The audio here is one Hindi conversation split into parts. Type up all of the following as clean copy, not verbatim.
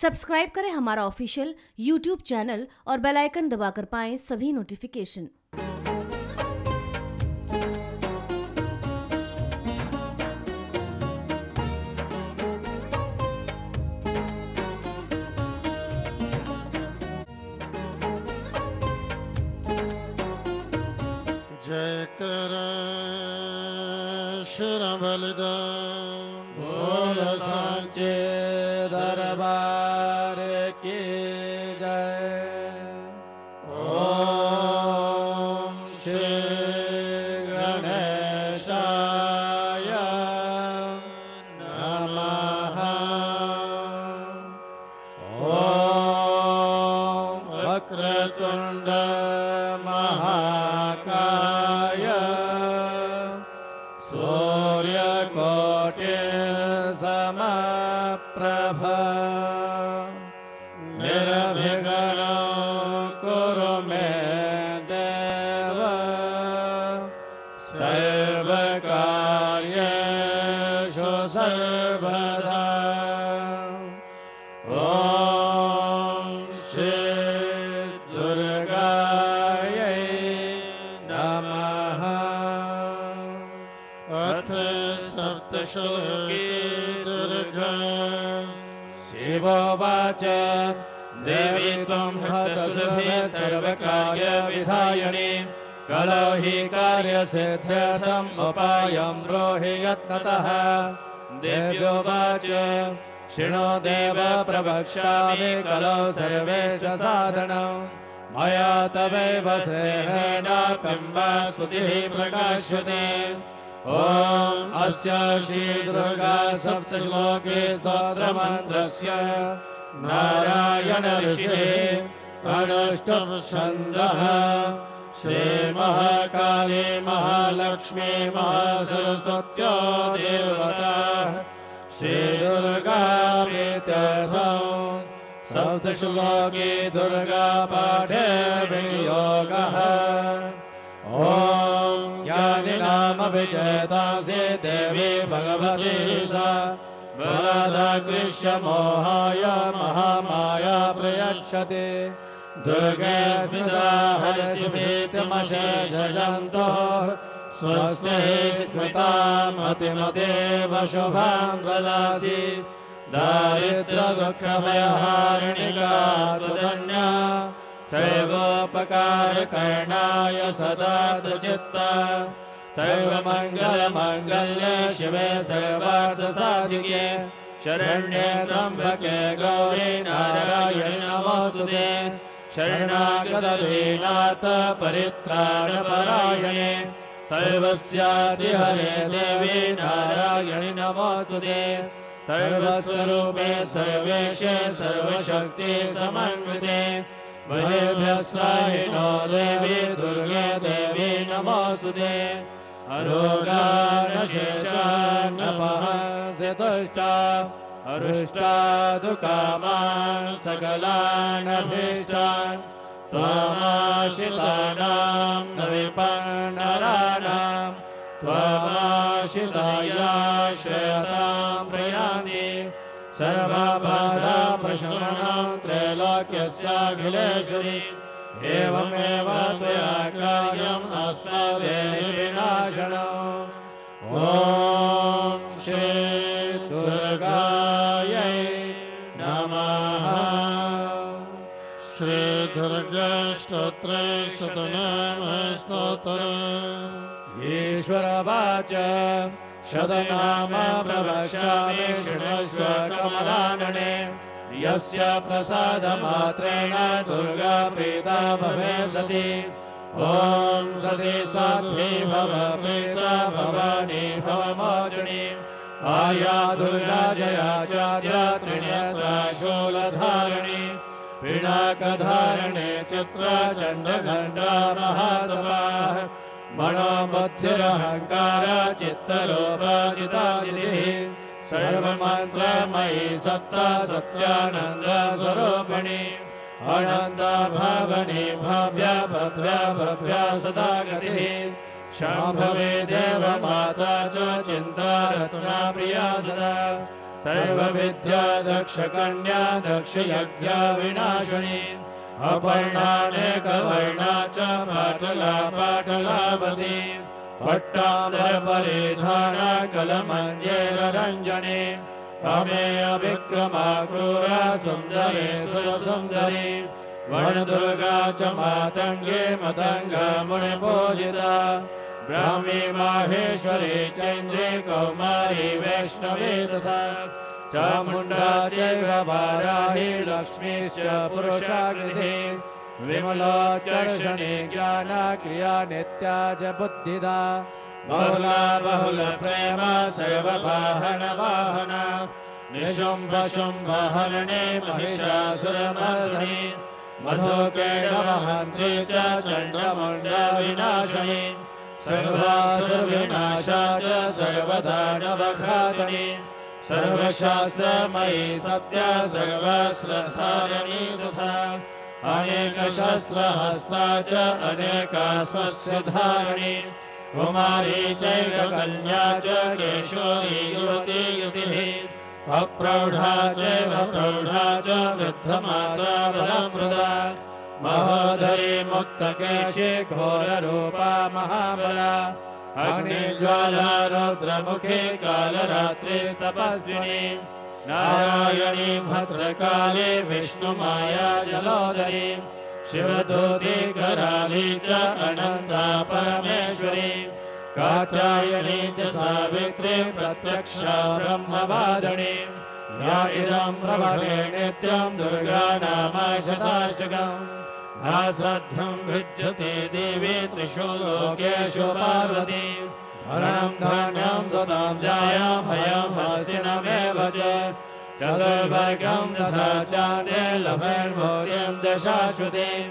सब्सक्राइब करें हमारा ऑफिशियल यूट्यूब चैनल और बेल आइकन दबाकर पाएं सभी नोटिफिकेशन। जय कर श्रवलदा बोल सांचे दरबार की जय। ओम श्री गणेशाय नमः। ओम वक्रतुंड महाकाय समप्रभा निर्विघ्न कुरु मे देव सर्वकार्येषु सर्वदा। ॐ श्री दुर्गायै नमः। अथ सप्तश्लोकी शिवोवाच देवी त्वं हतसिद्धि सर्वकार्यविधायिनि कलौ हि कार्यसिद्ध्यर्थम् उपायं ब्रूहि यत्नतः। देव्योवाच शृणु देव प्रवक्ष्यामि कलौ सर्वे च साधनं मया तवैव श्रेयेण पिम्बा स्तुतिः प्रकाश्यते। ॐ अस्य श्री दुर्गा सप्तश्लोकी स्तोत्रमन्त्रस्य नारायण ऋषिः अष्टम छन्दः श्री महाकाली महालक्ष्मी महासरस्वत्यो देवता श्री दुर्गा सप्तश्लोकी दुर्गा पाठे विनियोगः। ॐ ज्ञानिनामभिजयतासे देवी भगवती सा बलादाकृष्यमोहाय महामाया प्रयच्छते। दुर्गे स्मिता हरसिभीतमशेषजन्तु स्वस्ति स्मितामतिमतेव शुभां ददाति। दारिद्र्यदुःखभयहारिणिका त्वदन्या सर्वोपकारकरणाय सदा चित्ता सर्व मंगलमांगल्ये शिवे सर्वार्थसाधिके शरण्ये त्र्यम्बके गौरी नारायणि नमोऽस्तुते। शरणागते नाथ परित्राणपरायणे सर्वस्यादिहरे देवी नारायणि नमोऽस्तुते। सर्वस्वरूपे सर्वेशे सर्वशक्ति समन्विते वैभ्यस्वाहिनो देवी दुर्गे देवी नमोऽस्तुते। अरोगानशेषा नमहंसि तुष्टा अरुष्टा दुकामान् सकलान् अभीष्टान् त्वमाश्रितानां न विपन्नराणां त्वमाश्रितायाश्रयतां प्रयान्ति। सर्वबाधा प्रशमनं त्रैलोक्यस्याखिलेश्वरि एवमेव त्वया कार्यम् अस्माभिः विनाशनम्। ॐ श्री दुर्गायै नमः। श्री दुर्गाष्टोत्रे शतनाम स्तोत्रम्। ईश्वरवाच शतनाम प्रवक्ष्यामि शृणुष्व कमलानने यस्य प्रसादमात्रेण दुर्गा प्रीता भवेत् सति। ॐ सति साध्वी भव प्रीता भवानी भव मोचिनी आया दुर्गा जयाचार्या त्रिनेत्रा शूलधारिणी पिनाकधारिणी चित्रचण्डघण्टा महातपा मनोबुद्धिरहंकार चित्तलोपजितादिः सर्वमन्त्रमयि सत्ता सत्यानन्दस्वरूपिणी अनन्दा भावनी भाव्या भव्या भव्या सदा गतिः शम्भवे देवमाता च चिन्तारत्ना प्रिया सदा सर्व विद्या दक्ष कन्या दक्ष यज्ञ विनाशिनी अपर्णानेक वर्णा च पाटला पाटलावती पट्टांतर परिधाना कलमंजेर रंजनी कामेय विक्रमा क्रूरा सुंदरी सुसुंदरी वन दुर्गा च मातंगे मतंग मुनिपूजिता ब्राह्मी माहेश्वरी चंद्री कौमारी वैष्णवी तथा चामुंडा जगवाराही लक्ष्मीश्च पुरुषाकृति विमलोचक्षणी ज्ञाना क्रिया नित्या च बुद्धिदा बहुला बहुल प्रेम सर्व वाहन वाहना निशुंभ शुंभ हरणे महिषासुरमर्दिनी मधुकैटवहन्त्री च चण्डमुण्ड विनाशिनी सर्वासुर विनाशा च सर्वदानवघातिनी सर्वशास्त्रमयी सत्या सर्वस्त्रधारिणी तथा अनेकशस्त्रहस्ता च अनेकास्वस्त्रधारिणी कुमारी चैककन्या च केशोरी युवती युतिः अप्रौढा चैव प्रौढा च वृद्धमाता बलमृदा महोदरी मुक्तकेशी घोररूपा महाबला अग्निज्वाला रौद्रमुखी कालरात्रि तपस्विनी नारायणी भद्रकाली विष्णुमाया जलोदरी शिवदूती कराली च अनंता परमेश्वरी कात्यायनी च सावित्री प्रत्यक्षा ब्रह्मवादिनी या इदं प्रभवे नित्यं दुर्गा नामाशताष्टकम् नासाध्यं भिद्यते देवी त्रिषु लोकेषु पार्वती हरं धान्यं सदां जाया भयं हसिनमेव च चतुर्वर्गं तथा चादे लभैर्भूरिं दशाश्वतीं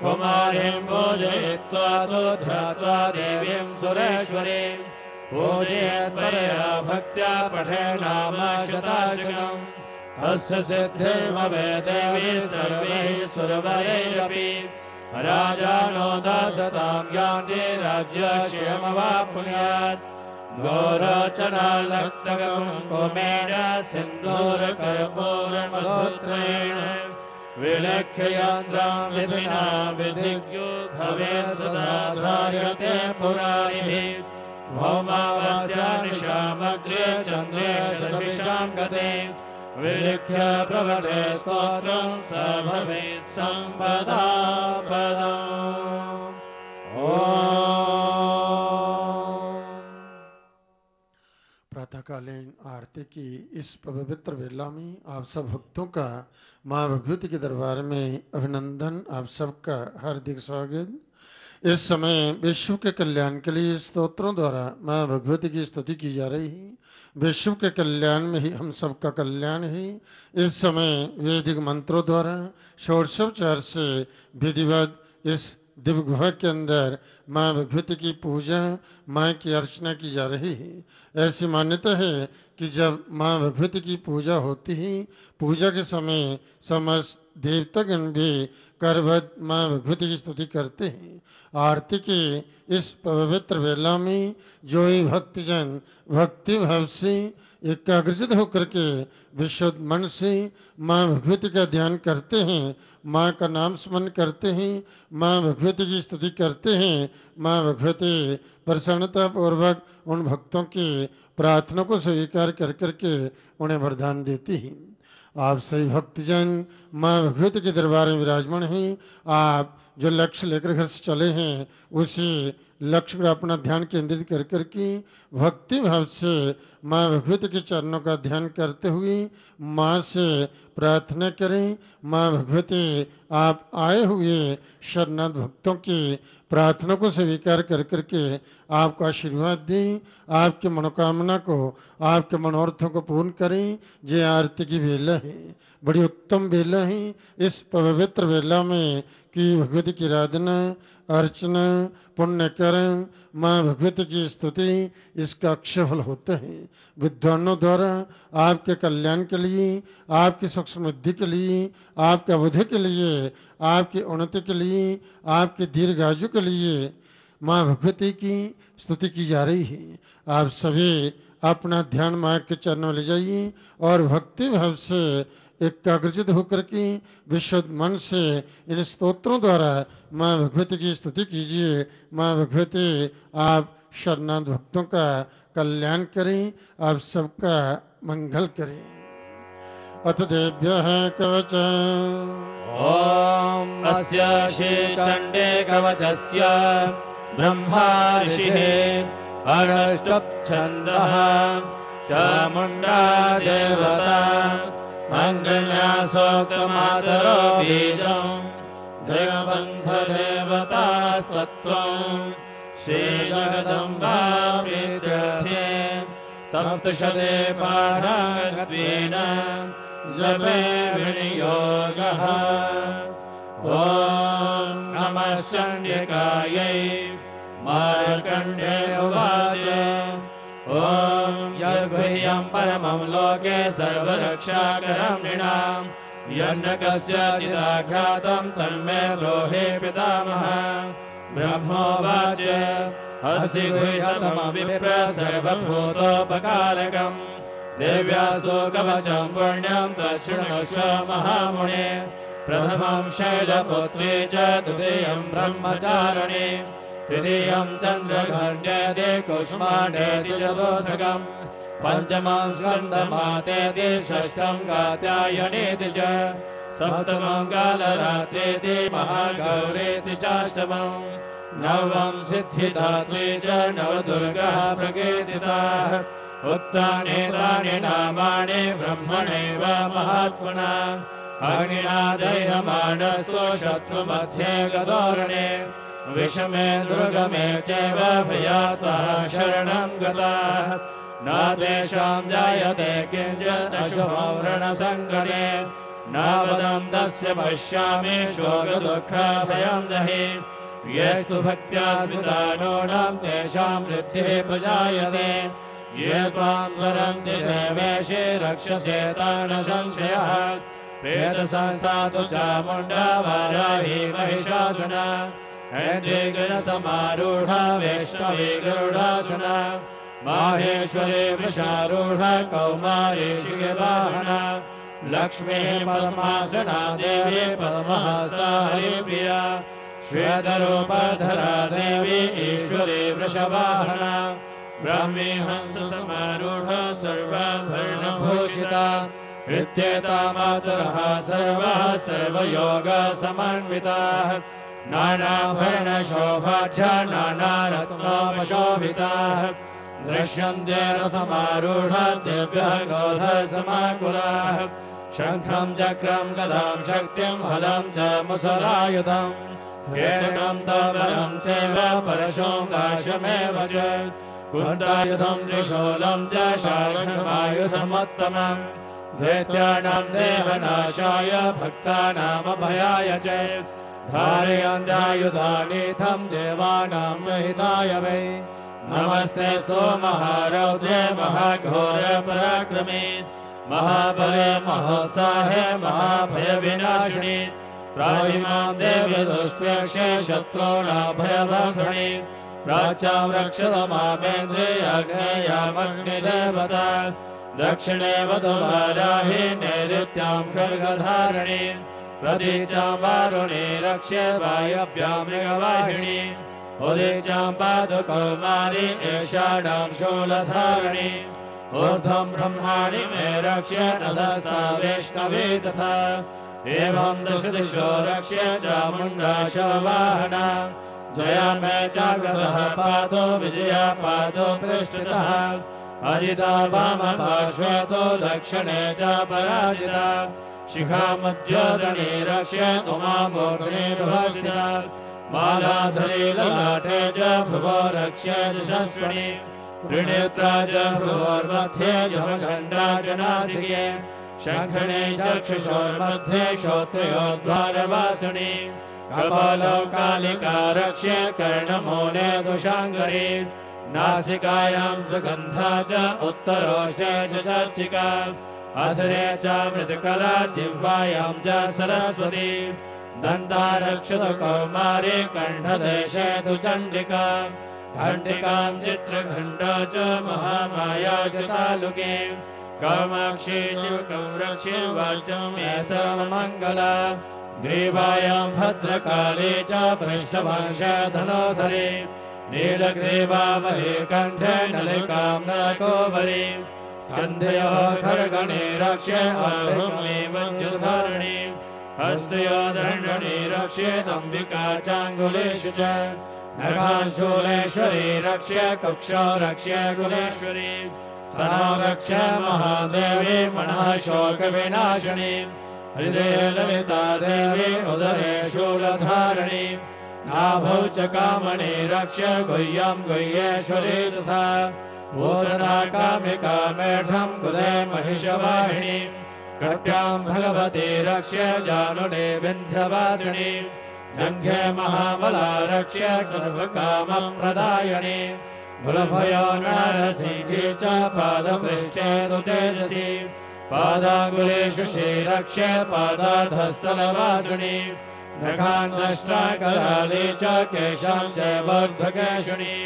कुमारीं पूजयित्वा तु ध्यात्वा देवीं सुरेश्वरीं पूजयेत्परया भक्त्या पठेनामाशताशकम् अस्य सिद्धिर्भवेत् देवी सर्वैः सुरवरैरपि राजानो दासतां यान्ति राज्यक्षेमवाप्नुयात् गोरोचनालक्तकुङ्कुमेन सिन्दूरकर्पूरमधुत्रेण विलक्षयान्द्रां विधिना विधिज्ञो भवेत् सदा धार्यते पुराणिभिः भौमावस्या निशामग्रे चन्द्रे शतभिषां गते विलक्ष्य प्रवदे स्तोत्रं स भवेत् सम्पदा पदम्। प्रातःकालीन आरती की इस पवित्र वेला में आप सब भक्तों का मां भगवती के दरबार में अभिनंदन। आप सबका हार्दिक स्वागत। इस समय विश्व के कल्याण के लिए स्तोत्रों द्वारा मां भगवती की स्तुति की जा रही है। विश्व के कल्याण में ही हम सबका कल्याण है। इस समय वैदिक मंत्रों द्वारा षोडशोपचार से विधिवत इस दिव्य गुहा के अंदर मां भगवती की पूजा, मां की अर्चना की जा रही है। ऐसी मान्यता है कि जब मां भगवती की पूजा होती है, पूजा के समय समस्त देवतागण भी करवत मां भगवती की स्तुति करते हैं। आरती के इस पवित्र वेला में जो ही भक्तजन भक्ति भाव से एकाग्रचित होकर के विशुद्ध मन से मां भगवती का ध्यान करते हैं, मां का नाम स्मरण करते हैं, मां भगवती की स्तुति करते हैं, मां भगवती प्रसन्नता पूर्वक उन भक्तों की प्रार्थना को स्वीकार कर करके उन्हें वरदान देती है। आप सही भक्तजन मां भगवती के दरबार में विराजमान हैं। आप जो लक्ष्य लेकर घर से चले हैं, उसी लक्ष्य पर अपना ध्यान केंद्रित कर करके भक्ति भाव से मां भगवती के चरणों का ध्यान करते हुए मां से प्रार्थना करें। मां भगवती आप आए हुए शरणार्थ भक्तों की प्रार्थना को स्वीकार कर करके आपको आशीर्वाद दें, आपकी मनोकामना को, आपके मनोरथों को पूर्ण करें। ये आरती की वेला है, बड़ी उत्तम वेला है। इस पवित्र वेला में कि भगवती की आराधना, अर्चना, पुण्य करण, मां भगवती की स्तुति, इसका अक्षफल होता है। विद्वानों द्वारा आपके कल्याण के लिए, आपकी सुख समृद्धि के लिए, आपके अवधि के लिए, आपकी उन्नति के लिए, आपके दीर्घायु के लिए मां भगवती की स्तुति की जा रही है। आप सभी अपना ध्यान माया के चरणों ले जाइए और भक्ति भाव से एकाग्रचित होकर के विशुद्ध मन से इन स्तोत्रों द्वारा मां भगवती की स्तुति कीजिए। मां भगवती आप शरणागत भक्तों का कल्याण करें, आप सबका मंगल करें। अथ देव्यः कवचम् ओम अस्य श्रीचंडे कवचस्य ब्रह्मा ऋषिः अरष्टप्छन्दः चामुण्डा देवता मंगल्यासोकमातरो बीजम् देवबन्ध देवता सत्त्वम् श्री जगदम्बा प्रीत्यर्थे सप्तशते पारायणत्वेन जपे विनियोगः। ओम नमः चण्डिकायै मार्कण्डे उवाचे ओम यद्गुह्यं परमं लोके सर्वरक्षाकरं नृणां यन्नकस्यादिराख्यातं तन्मे ब्रूहि पितामह। ब्रह्मोवाचे अस्ति गुह्यतमं विप्र सर्वभूतोपकारकम् देव्यासो कवचं पुण्यं तच्छृणुष्व महामुने प्रथमं शैलपुत्रे च द्वितीयं ब्रह्मचारिणे तृतीयं चन्द्रघण्टे कुष्माण्डे तिजबोधकं पंचमं स्कन्दमाते षष्ठं कात्यायनेति च सप्तमं कालरात्रेति महागौरेति चाष्टमं नवमं सिद्धिदात्रे च नवदुर्गाः प्रकीर्तिताः। उक्तानि तानि नामानि ब्रह्मणैव महात्मना अग्निना दह्यमानस्तु शत्रुमध्ये गतोरणे विषमे दुर्गमे चैव भयातः शरणं गताः। न तेषां जायते किञ्चित् अशुभं रणसङ्कटे न वदं तस्य पश्यामि शोकदुःखभयं नहि येषु भक्त्या विदानोणां तेषां वृद्धिः प्रजायते। ये त्वां वरन्ति देवेशे रक्षसे तान् संशयः वेदसंसातु चामुण्डा वाराही महिषासुना ऐन्द्रियगणसमारूढा वैष्णवी गरुडासुना माहेश्वरी वृषारूढा कौमारी शिखवाहना लक्ष्मी पद्मासना देवी पद्महस्ता हरिप्रिया श्वेतरूपधरा देवी ईश्वरी वृषवाहना ब्राह्मी हंससमारूढा सर्वाभरणभूषिता विद्येता मातरः सर्वः सर्वयोगसमन्विताः नानाभरणशोभाढ्या नानारत्नोपशोभिताः दृश्यन्ते रथमारूढा दिव्यः गौधसमाकुलाः शङ्खं चक्रं गदां शक्तिं हलं च मुसलायुधं केरणं तबलं चैव परशं काशमेव च कुण्डायुधं त्रिशूलं च शार्ङ्गमायुधमुत्तमम् दैत्यानां देहनाशाय भक्तानामभयाय च धारयन्त्यायुधानीथं देवानां हिताय वै नमस्ते सो महारौद्रे महाघोरपराक्रमे महाबले महोत्साहे महाभयविनाशिनि प्राहिमां देवदुष्प्रेक्षे शत्रूणाभयभक्षणे प्राच्यां रक्षत मामेन्द्रे अग्नेयामग्निदेवता दक्षिणे वधुवाराहि नैऋत्यां खड्गधारिणि प्रदीचां वारुणे रक्ष्ये वायव्यां मृगवाहिनी उदीचां पादुकौमारी एषाणां शूलधारिणी ऊर्ध्वं ब्रह्माणि मे रक्ष्ये नलसा वैष्णवी तथा एवं दशदिशो रक्ष्ये चामुण्डा शववाहना जया मे जाग्रतः पादो विजया पादो पृष्ठतः अजिता वामपार्श्वतो दक्षिणे च पराजिता शिखामध्योदने रक्ष्य उमामूर्ध्निर्भक्षिता मालाधरे ललाटे च भ्रुवो रक्ष्य यशस्विनी त्रिनेत्रा च भ्रुवोर्मध्ये यमघण्टा च नासिके शङ्खणे चक्षुषोर्मध्ये श्रोत्रयोद्वारवासिनी कपालौ कालिका रक्ष्य कर्णमूले दुशाङ्गरी नासिकायां सुगन्धा च उत्तरोषे चर्चिका अधरे च मृदुकला जिह्वायां च सरस्वती दन्तारक्षत कौमारे कण्ठदेशे तु चण्डिका हंटिकां चित्रघंटा च महामाया जतालुके कामाक्षी शिवकौरक्षी वाचम्येषा मंगला ग्रीवायां भद्रकाले च वृषभांशा धनोधरे नीलग्रीवा महे कंठे नलिकाम्ना कोवरे स्कन्धयो खड्गणे रक्ष्ये आरुमे वज्रधारिणे हस्तयो दण्डणे रक्ष्ये दम्बिका चाङ्गुलेषु च नखांशूलेश्वरी रक्ष्ये कक्षौ रक्ष्ये गुलेश्वरी सदा रक्ष्ये महादेवी मनः शोकविनाशिनी हृदये ललिता देवी उदरे शूलधारिणी नाभौ च कामणे रक्ष्ये गुह्यं गुह्येश्वरी तथा ओदना कामिका मेढं कुले महिषवाहिनी कट्यां भगवती रक्ष्ये जानुने विन्ध्यवादिनी जङ्घे महाबला रक्ष्ये सर्वकामं प्रदायिनी गुलभयो नारसिंहे च पादपृष्ठे तु तेजसी पादाङ्गुलेषु श्रीरक्ष्ये पादाधस्थलवासिनी नखान्नष्टाकराले च केशां च बद्धकेशिनी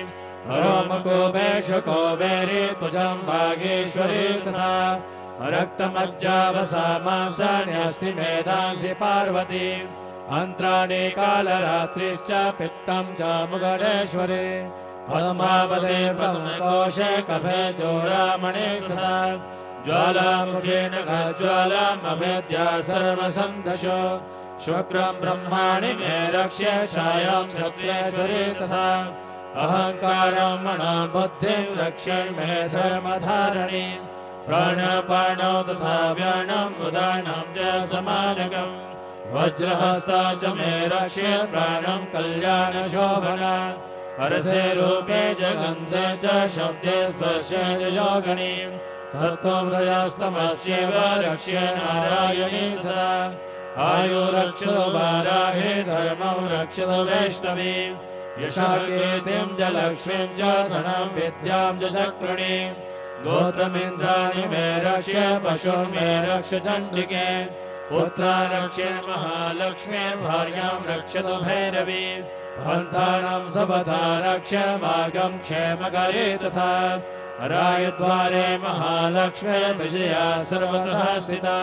रोमकोपेषु कोवेरी तुजं भागेश्वरी तथा रक्तमज्जावसा मांसान्यस्ति मेधांसि पार्वती अन्त्राणि कालरात्रिश्च पित्तं च मुगडेश्वरे पद्मावते पद्मकोशे कफे चोरामणि तथा ज्वालामुखे नखज्वालामभेद्या सर्वसन्धशो शुक्रं ब्रह्माणि मे रक्ष्ये छायां शक्तेश्वरी तथा अहङ्कारं मनं बुद्धिं रक्ष्ये मे धर्मधारिणी प्राणापाणौ तथा व्याणं उदानं च समानकं वज्रहस्ता च मे रक्ष्ये प्राणं कल्याणशोभना अर्थे रूपे च गन्धे च शब्दे स्पर्शे च योगिनी हस्तोमृयास्तमस्येव रक्ष्ये नारायणी सदा आयु रक्षतु वाराहे धर्मं रक्षतु वैष्णवी यशः कीर्तिं च लक्ष्मीं च धनं विद्यां च चक्रिणी गोत्रमिन्द्राणि मे रक्ष्ये पशु मे रक्ष चण्डिके पुत्रा रक्ष्ये महालक्ष्मी भार्यां रक्षतु भैरवी हन्तानां सपथा रक्ष्ये मार्गं क्षेमकरे तथा रायद्वारे महालक्ष्मी विजया सर्वतः स्थिता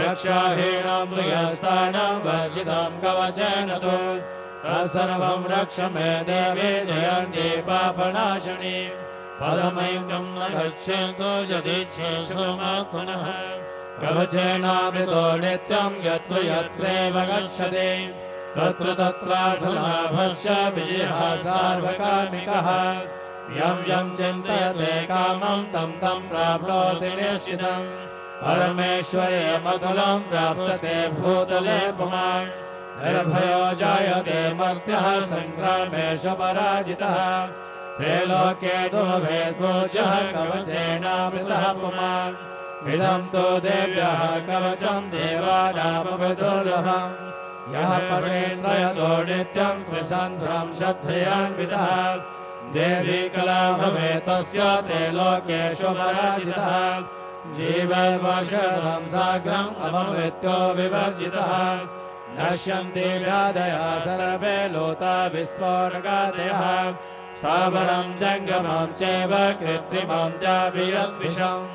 रक्षाहीणां प्रियस्तानां वर्षितां कवचेन तु तत्सर्वं रक्ष मे देवे जयन्ते पापनाशिनि पदमयुगं न गच्छेतु यदिच्छेषु मा पुनः कवचेनामृतो नित्यं यत्र यत्रैव गच्छति तत्र तत्रार्थलाभश्च विजयः सार्वकामिकः यं यं चिन्तयते कामं तं तं प्राप्नोति निश्चितम् परमेश्वरे मधुलं प्राप्यते भूतले पुमान् निर्भयो जायते मर्त्यः सङ्ग्रामेषु पराजितः त्रैलोक्ये तु भेदोजः कवचेनामृतः पुमान् विदन्तो देव्यः कवचं देवानामपदुर्लभम् यः परमेन्द्रयतो नित्यं कृसन्ध्रं श्रद्धयान्वितः देवी कला भवेतस्य त्रैलोक्येषु पराजितः जीववशरं साग्रम् अमृत्यो विवर्जितः नश्यन्ति व्याधया सर्वे लोता विस्फोटकादयः सावरं जङ्गमं चैव कृत्रिमं च वियद्विषम्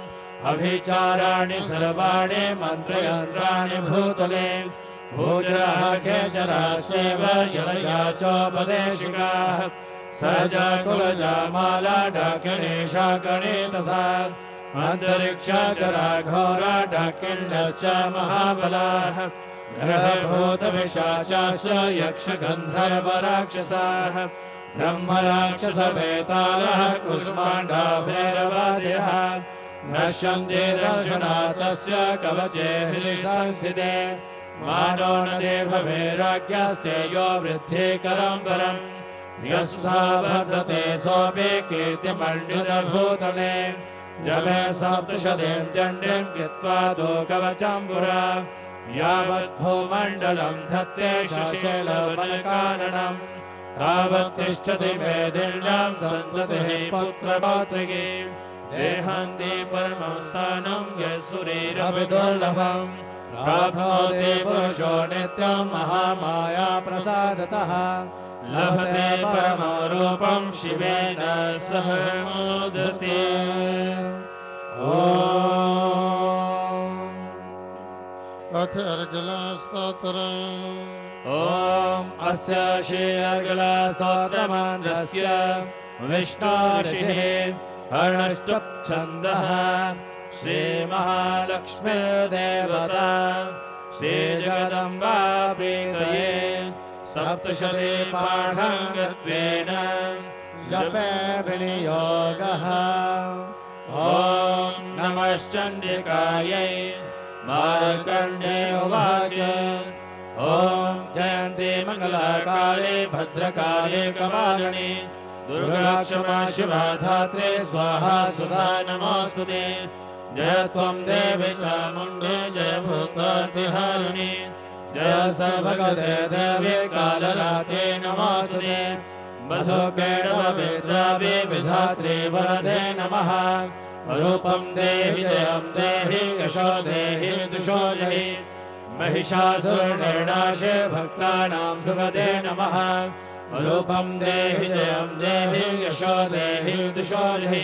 अभिचाराणि सर्वाणि मन्त्रयन्त्राणि भूतले भूजराः खेचराश्चैव यलया चोपदेशिकाः सजा कुलजा माला डाकिणी शाकिणी तथा अन्तरिक्षाचरा घोरा डाकिण्डश्च महाबलाः ग्रहभूतविशाचाश्च यक्षगन्धर्वराक्षसाः ब्रह्मराक्षसवेतालः कुष्माण्डाभैरवादयः नश्यन्ते दर्शनाथस्य कवचे हृदिसंस्थिते मानो न देभवेराज्ञास्ते यो वृद्धिकरं परम् यस्सा वर्तते सोऽपि कीर्तिमण्डितभूतले जले सप्तशदें चण्डीं कृत्वा दो कवचं पुरा यावद्भूमण्डलं धत्ते शशैलवनकाननं तावत् तिष्ठति भेदिन्यां सन्ततिः पुत्रपात्रिके देहन्ति परमं स्थानं यत्सुरेरपि दुर्लभं प्राप्नोति पुरुषो नित्यं महामायाप्रसादतः लभते परमरूपं शिवेन सह मुदते। अथ अर्गलास्तोत्रम्। ओम अस्य श्री अर्गलास्तोत्रमन्त्रस्य विष्णोर्षिः अर्णष्टुप्छन्दः श्री महालक्ष्मी देवता श्री जगदम्बा प्रीतये सप्तशती पाठंगत्वेन जपे विनियोगः। ओम नमश्चंडिकायै मार्कण्डे उवाच। ओम जयन्ते मंगलाकाले भद्रकाले कपालिनी दुर्गाक्षमा शिवाधात्रे स्वाहा सुधा नमोस्तुते। जय त्वं देवी चामुण्डे जय भूतर्तिहारिणि जय सर्वगते देवे कालराते नमोस्तुते। वसुकेणवविद्रावे विधात्रे वरदे नमः। रूपं देहि जयं देहि यशो देहि दुषो जहि महिषासुरनिर्नाशे भक्तानां सुखदे नमः। रूपं देहि जयं देहि यशो देहि दुषो जहि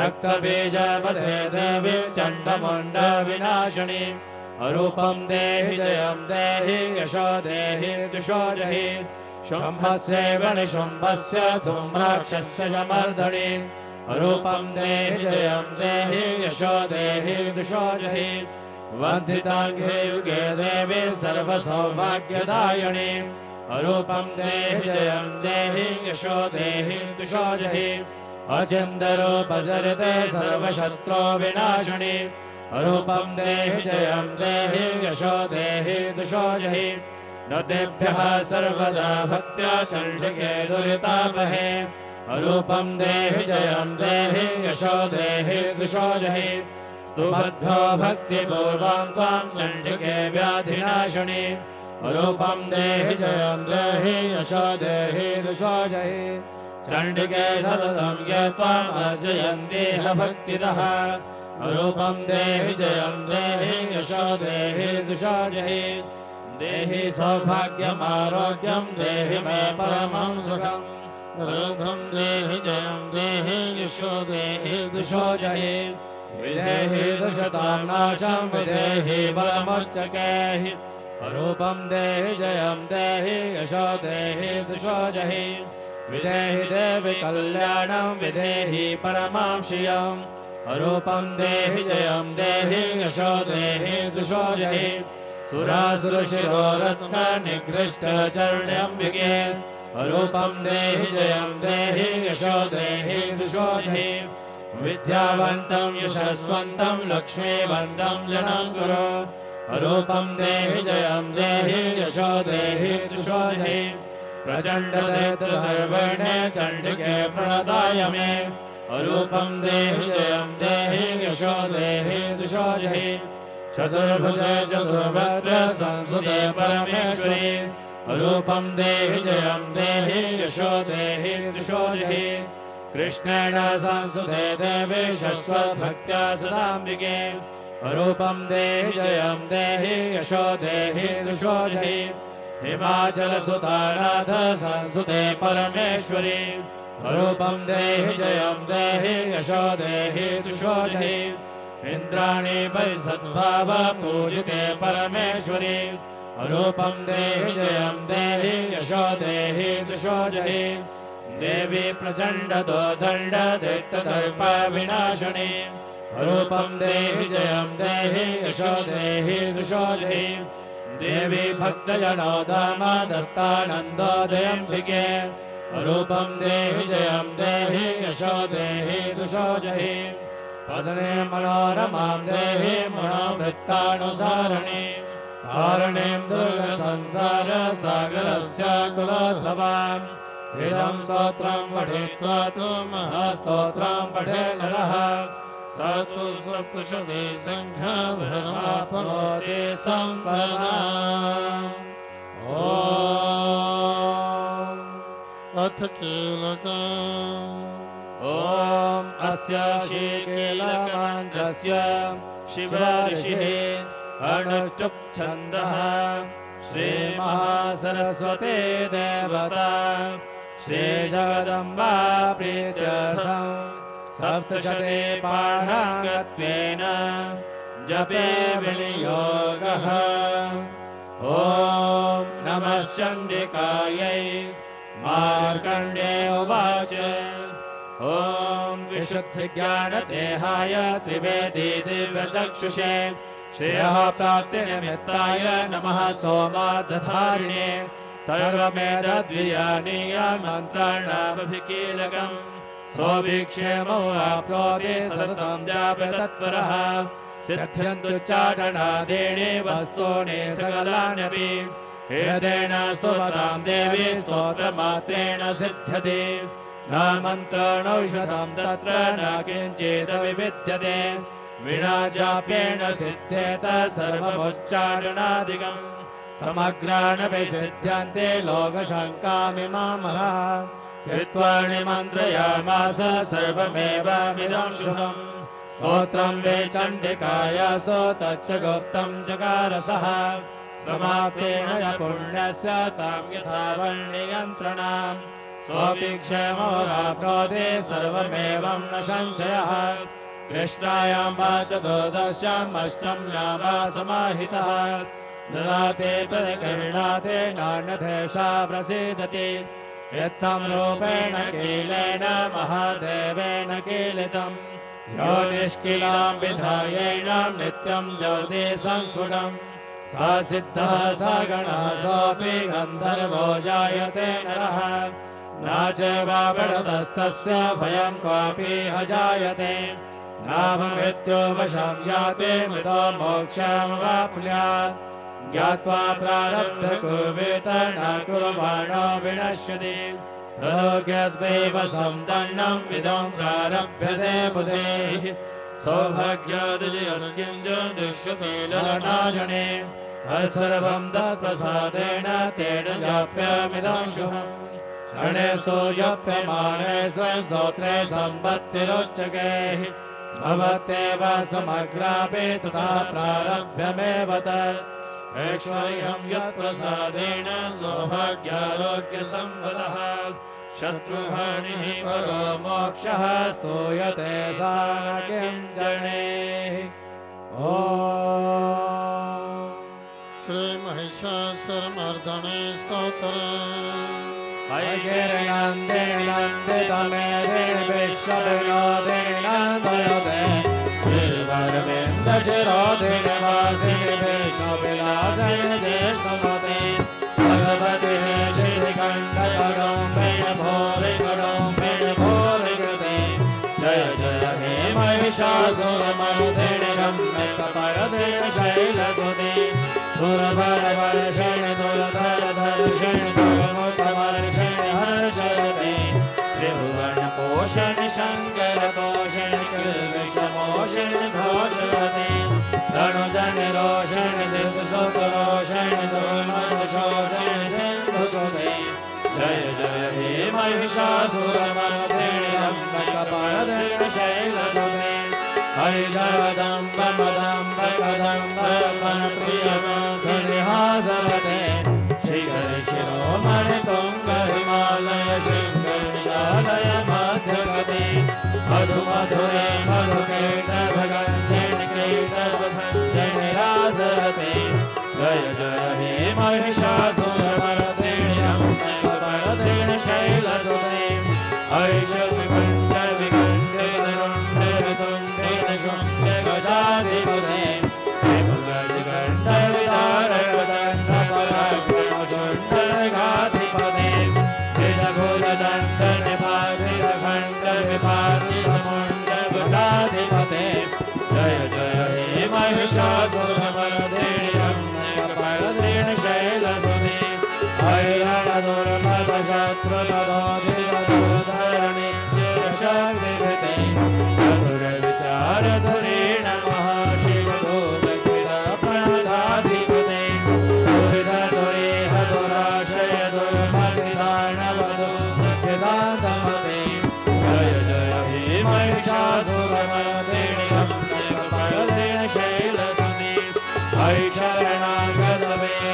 रक्तबीजवधे देवे चण्डमुण्डविनाशिनि। रूपं देहि जयं देहि यशो देहि दुषो जहि शुम्भस्यैवणि शुम्भस्य धूम्राक्षस्य च मर्दने। रूपं देहि जयं देहि यशो देहि दुषो जहि वन्दिताङ्घ्रे युगे देवे सर्वसौभाग्यदायिनि। रूपं देहि जयं देहि यशो देहि दुषो जहि अचिन्दरूपचरिते सर्वशत्रोविनाशिनि। रूपं देहि जयं देहि यशो देहि दुषो जहि न तेभ्यः सर्वदा भक्त्या चण्डिके दुरितापहे। रूपं देहि जयं देहि यशो देहि दुषो जहि सुभद्रो भक्तिपूर्वां त्वां चण्डिके व्याधिनाशिनि। रूपं देहि जयं देहि यशो देहि दुषो जहि चण्डिके सततं ज्ञात्वाम् अर्जयन्तेह भक्तितः। रूपं देहि जयं देहि यशो देहि दुषो जहि देहि सौभाग्यम आरोग्यम देहि मे परमं सुखं। रूपं देहि जयं देहि यशो देहि दुषो जहि विधेहि दुषतां नाशं विधेहि बलमुच्चकेहि। रूपं देहि जयं देहि यशो देहि दुषो जहि विधेहि देवि कल्याणं विधेहि परमां श्रियं। रूपं देहि जयं देहि यशो देहि दुषो जहि सुरासुरशिरोरत्ननिकृष्टचरण्यम्बिके। रूपं देहि जयं देहि यशो देहि दुषो जहि विद्यावन्तं यशस्वन्तं लक्ष्मीवन्तं जनं कुरु। रूपं देहि जयं देहि यशो देहि दुषो जहि प्रचण्डनेत्रधर्वणे चण्डिके प्रणताय मे। रूपं देहि जयं देहि यशो देहि दुषो जहि चतुर्भुजे चतुर्भद्रे संसुते परमेश्वरी। रूपं देहि जयं देहि यशो देहि दुषो जहि कृष्णेन संसुते देवे शश्वतभक्त्या सदाम्बिके। रूपं देहि जयं देहि यशो देहि दुषो जहि हिमाचलसुतानाथ संसुते परमेश्वरी। रूपं देहि जयं देहि यशो देहि दुषो जहि इन्द्राणि परिसद्भाव पूजिते परमेश्वरी। रूपं देहि जयं देहि यशो देहि दुषो जहि देवी प्रचण्डदोदण्ड दैत्यदर्पविनाशिनि। रूपं देहि जयं देहि यशो देहि दुषो जहि देवी भक्तजनोदाम दत्तानन्दोदयम्बिके। रूपं देहि जयं देहि यशो देहि दुषो जहि पदने मनोरमां देहि मनोवृत्तानुसारिणि हारणीं दुर्गसंसार सागरस्य कुलोद्भवां इदं स्तोत्रं पठित्वा तु महास्तोत्रं पठे नरः स तु सप्तशती संख्याभरमाप्नोति सम्पदाम्। ॐ अथ कीलकम्। ओम अस्य शीकेलकान्त्रस्य शिव ऋषिः अर्णष्टुप्छन्दः श्री महासरस्वती देवता श्री जगदंबा प्रीत्यर्थं सप्तशती पाठांगत्वेन जपे विनियोगः। ओम नमः चंडिकायै मार्कण्डेय उवाच। ओम विशुद्धिज्ञानदेहाय त्रिवेदी दिव्यचक्षुषे श्रेयःप्राप्तिनिमित्ताय नमः सोमादधारिणे सर्वमेतद्वियानीय मन्त्रणामभिकीलकम् सोऽभिक्षेमो आप्नोति सततं जापतत्परः सिद्ध्यन्तुच्चाटनादीनि वस्तूनि सकलान्यपि एतेन स्तोत्रां देवी स्तोत्रमात्रेण सिद्ध्यति। न मन्त्रणौषधं तत्र न किञ्चिदपि विद्यते विना जापेण सिद्धेत सर्वमुच्चारणादिकम् समग्राणपि सिद्ध्यन्ते लोकशङ्कामिमामः। कृत्वाणि मन्त्रयामास सर्वमेवामिदं शुभम् स्तोत्रं वै चण्डिकायासो तच्च गुप्तं चकारसः समाप्तेन च पुण्यस्य तां यथा वर्णियन्त्रणाम् सोऽपि क्षेमो प्राप्नोति सर्वमेवं न संशयः। कृष्णायां वा चतुर्दश्याम् अष्टम्यां वा समाहितः ददाते परिगृह्णाते नान्यथेषा प्रसीदति यत्थं रूपेण कीलेन महादेवेन कीलितम् यो निष्किलां विधायेण नित्यं ज्योति संस्फुटम् सा सिद्धः सा गणः सोऽपि गन्धर्वो जायते नरः नाचवापणतस्तस्य भयं क्वापि हजायते नाभविद्योवशं याते मृतो मोक्षमवाप्नुयात् ज्ञात्वा प्रारब्धकुर्वेत न कुर्वाणो विनश्यति प्रयोग्यद्वैव दण्डम् इदं प्रारभ्यते बुधेः सौभाग्यादुजयनुकिञ्जदुष्यते ललनाजने सर्वं तत्प्रसादेन तेन जाप्यमिदं शुभम् गणे सूर्यप्यमाणे स्वस्तोत्रे सम्पत्तिरुच्यके भवत्येव समग्रापि तथा प्रारभ्यमेव तैश्वर्यं यत्प्रसादेण सौभाग्यारोग्यसंवदः शत्रुहानिः परो मोक्षः स्तूयते सा गणेः। ॐ श्री महिषासुरमर्दने स्तोत्रम् जय जय हे महिषासुरमर्दिनीं शैलसुते सुरभरवर्षेण दुर्धरधर्षेण शन शंकर दोषण कृष्णमोषण घोषते रणुजन रोषण दिशोक रोषण दुर्मोषण भुगते जय जय हे महिषासुरमर्दिनीं कपालधर शैलसुते हरिजगदम्ब मदम्ब कदम्ब मन प्रियमसनिहासवते श्रीहर शिरोमणि तुंगर हिमालय शंकर निरालय मधु मधुरे मधु केतन राधते जय जय हे महिषासुरमर्दिनीं कपालधर शैलसुते हरिजगदम्ब I shall not go away.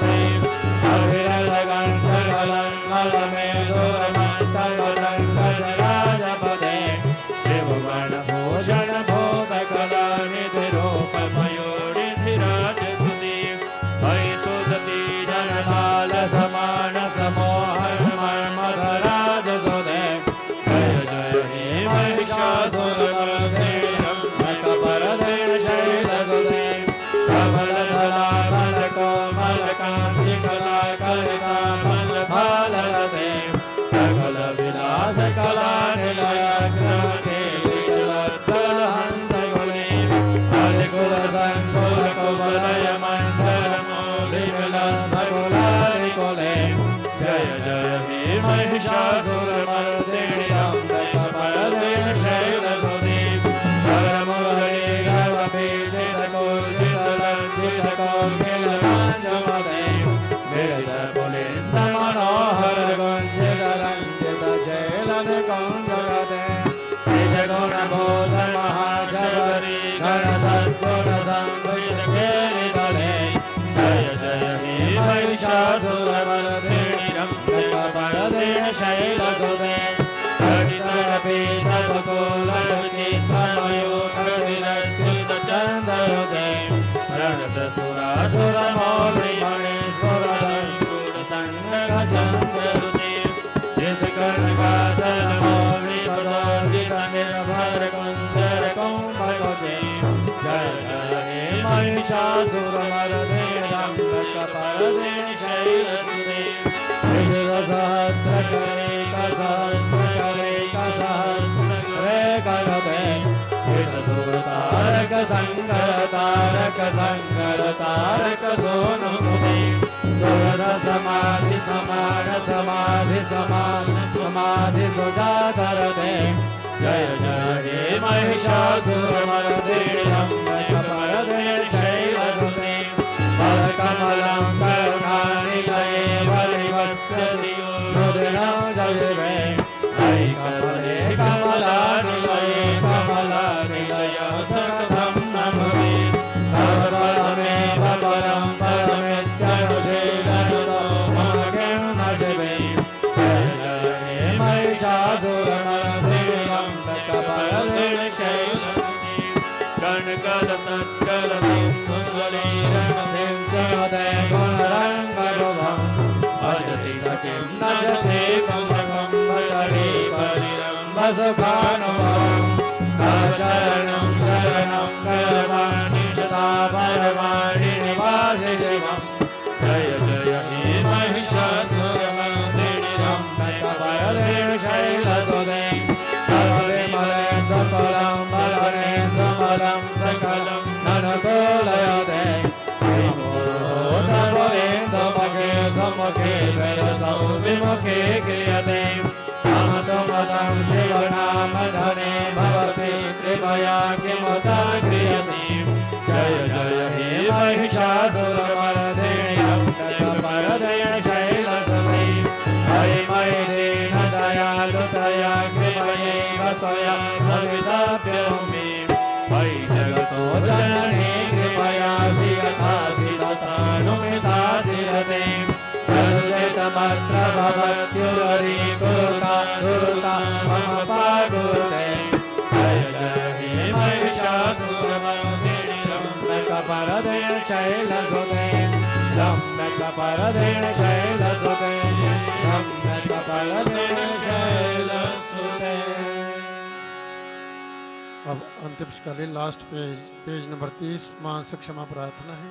अब अंतिम स्कली लास्ट पेज, पेज नंबर 30, मां से क्षमा प्रार्थना है।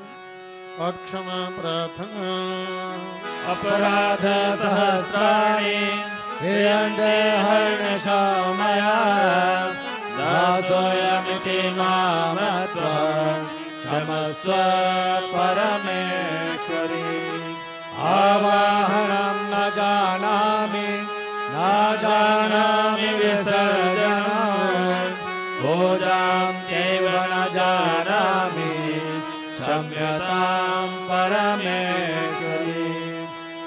और क्षमा प्रार्थना अपराध सहस्राणि हिरण्य हरण शामया दासोऽयमिति मां क्षमस्व परमेश्वरि। आवाहनं न जानामि विसर्जनं पूजां चैव न जानामि क्षम्यतां परमेश्वरि।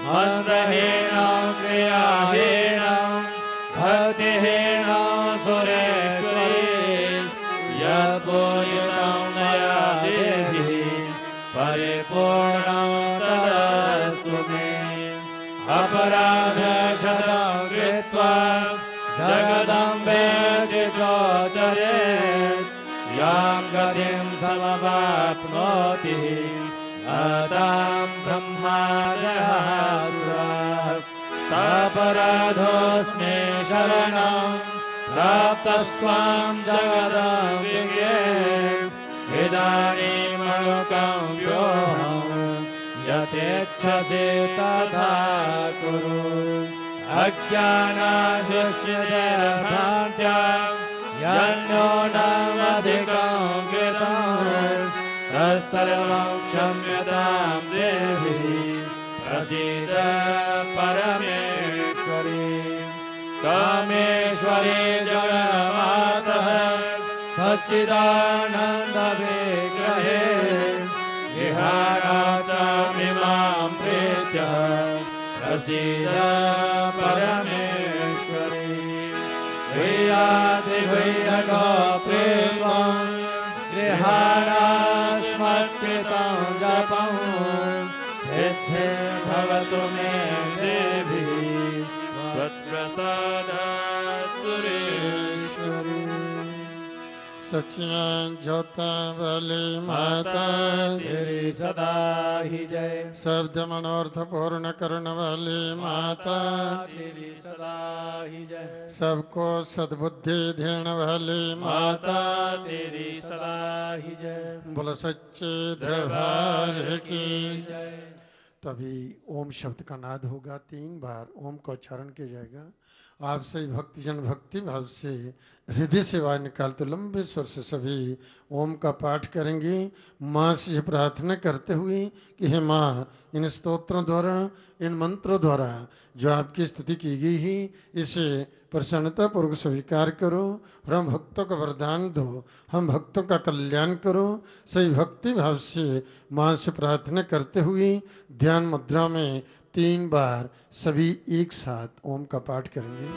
मन्दहेनं क्रियाहेनं भक्तिहेनं सुरेश्वरि यद्भूतं मया देहि परिपूर्णं तदस्तु मे। अपराधक्षयं कृत्वा जगदम्बे दिशोचरे यां गतिं समवाप्नोति तां ब्रह्मदहासुराः। सापराधोऽस्मि शरणं प्राप्तस्त्वां जगदम्बिके इदानीमनुकं व्योहम् यथेच्छसि तथा कुरु। अज्ञानाश्रित्य भ्रान्त्या यन्नो नामधिकं कृतं तत्सर्वं क्षम्यतां देहि प्रसीद परमेश्वरि। कामेश्वरि जगन्मातः सच्चिदानन्दविग्रहे विहारातामिमां प्रीत्य प्रसीदा परमेश्वरी। भूयादिभूयगो प्रेमं गृहाणास्मत्कृतं जपं यच्छे भवतु मे देवी त्वत्प्रसादात् सुरेश्वरी। सच्चिदानंद ज्योतावली माता तेरी सदा ही जय। शब्द मनोर्थ पूर्ण करने वाली माता तेरी सदा ही जय। सबको सद्बुद्धि देने वाली माता तेरी सदा ही जय। बोलो सच्चे दरबार की जय। तभी ओम शब्द का नाद होगा, 3 बार ओम का उच्चारण किया जाएगा। आपसे भक्तिजन भक्ति भाव से हृदय से वाणी निकालते लंबे स्वर से सभी ओम का पाठ करेंगे। माँ से प्रार्थना करते हुए कि हे माँ, इन स्तोत्रों द्वारा, इन मंत्रों द्वारा जो आपकी स्तुति की गई है, इसे प्रसन्नता पूर्वक स्वीकार करो और हम भक्तों का वरदान दो, हम भक्तों का कल्याण करो। सही भक्ति भाव से माँ से प्रार्थना करते हुए ध्यान मुद्रा में 3 बार सभी एक साथ ओम का पाठ करेंगे।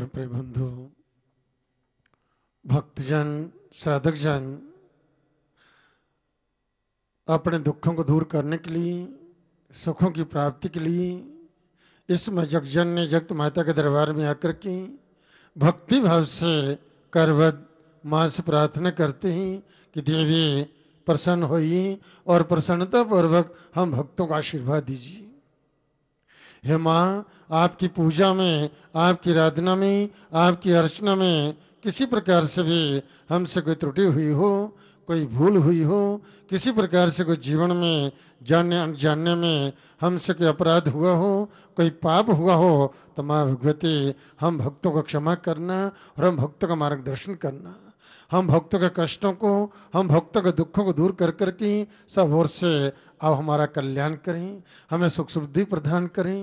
घर पर बंधु, भक्तजन, साधकजन अपने दुखों को दूर करने के लिए, सुखों की प्राप्ति के लिए इस जगजन ने जगत माता के दरबार में आकर के भक्ति भाव से करवत माँ से प्रार्थना करते हैं कि देवी प्रसन्न होइए और प्रसन्नता पूर्वक हम भक्तों का आशीर्वाद दीजिए। हे माँ, आपकी पूजा में, आपकी आराधना में, आपकी अर्चना में किसी प्रकार से भी हमसे कोई त्रुटि हुई हो, कोई भूल हुई हो, किसी प्रकार से कोई जीवन में जानने अनजानने में हमसे कोई अपराध हुआ हो, कोई पाप हुआ हो, तो माँ भगवती हम भक्तों को क्षमा करना और हम भक्तों का मार्गदर्शन करना, हम भक्तों के कष्टों को, हम भक्तों के दुखों को दूर कर कर के सब ओर से आप हमारा कल्याण करें, हमें सुख समृद्धि प्रदान करें,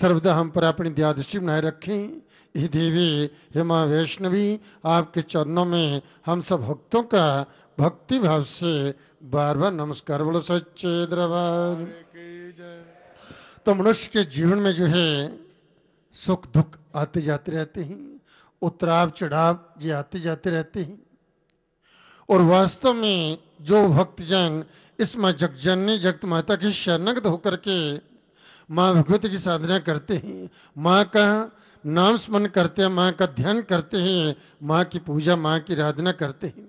सर्वदा हम पर अपनी दया दृष्टि बनाए रखें। हे देवी, हे माँ वैष्णवी, आपके चरणों में हम सब भक्तों का भक्ति भाव से बार बार नमस्कार। बोलो सच्चे दरबार की जय। तो मनुष्य के जीवन में जो है सुख दुख आते जाते रहते हैं, उतराव चढ़ाव ये आते जाते रहते हैं, और वास्तव में जो भक्तजन इस माँ जगजननी जगत माता की शरणगत होकर के माँ भगवती की साधना करते हैं, माँ का नाम स्मरण करते हैं, माँ का ध्यान करते हैं, माँ की पूजा, माँ की आराधना करते हैं,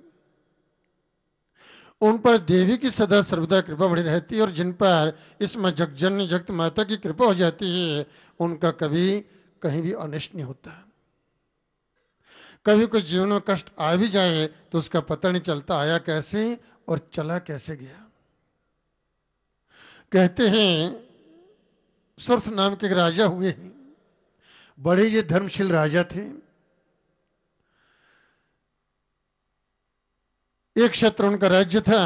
उन पर देवी की सदा सर्वदा कृपा बनी रहती है। और जिन पर इस माँ जगजननी जगत माता की कृपा हो जाती है उनका कभी कहीं भी अनिष्ट नहीं होता। कभी कुछ जीवन में कष्ट आ भी जाए तो उसका पता नहीं चलता आया कैसे और चला कैसे गया। कहते हैं सुर्थ नाम के एक राजा हुए हैं, बड़े ये धर्मशील राजा थे। एक क्षेत्र उनका राज्य था,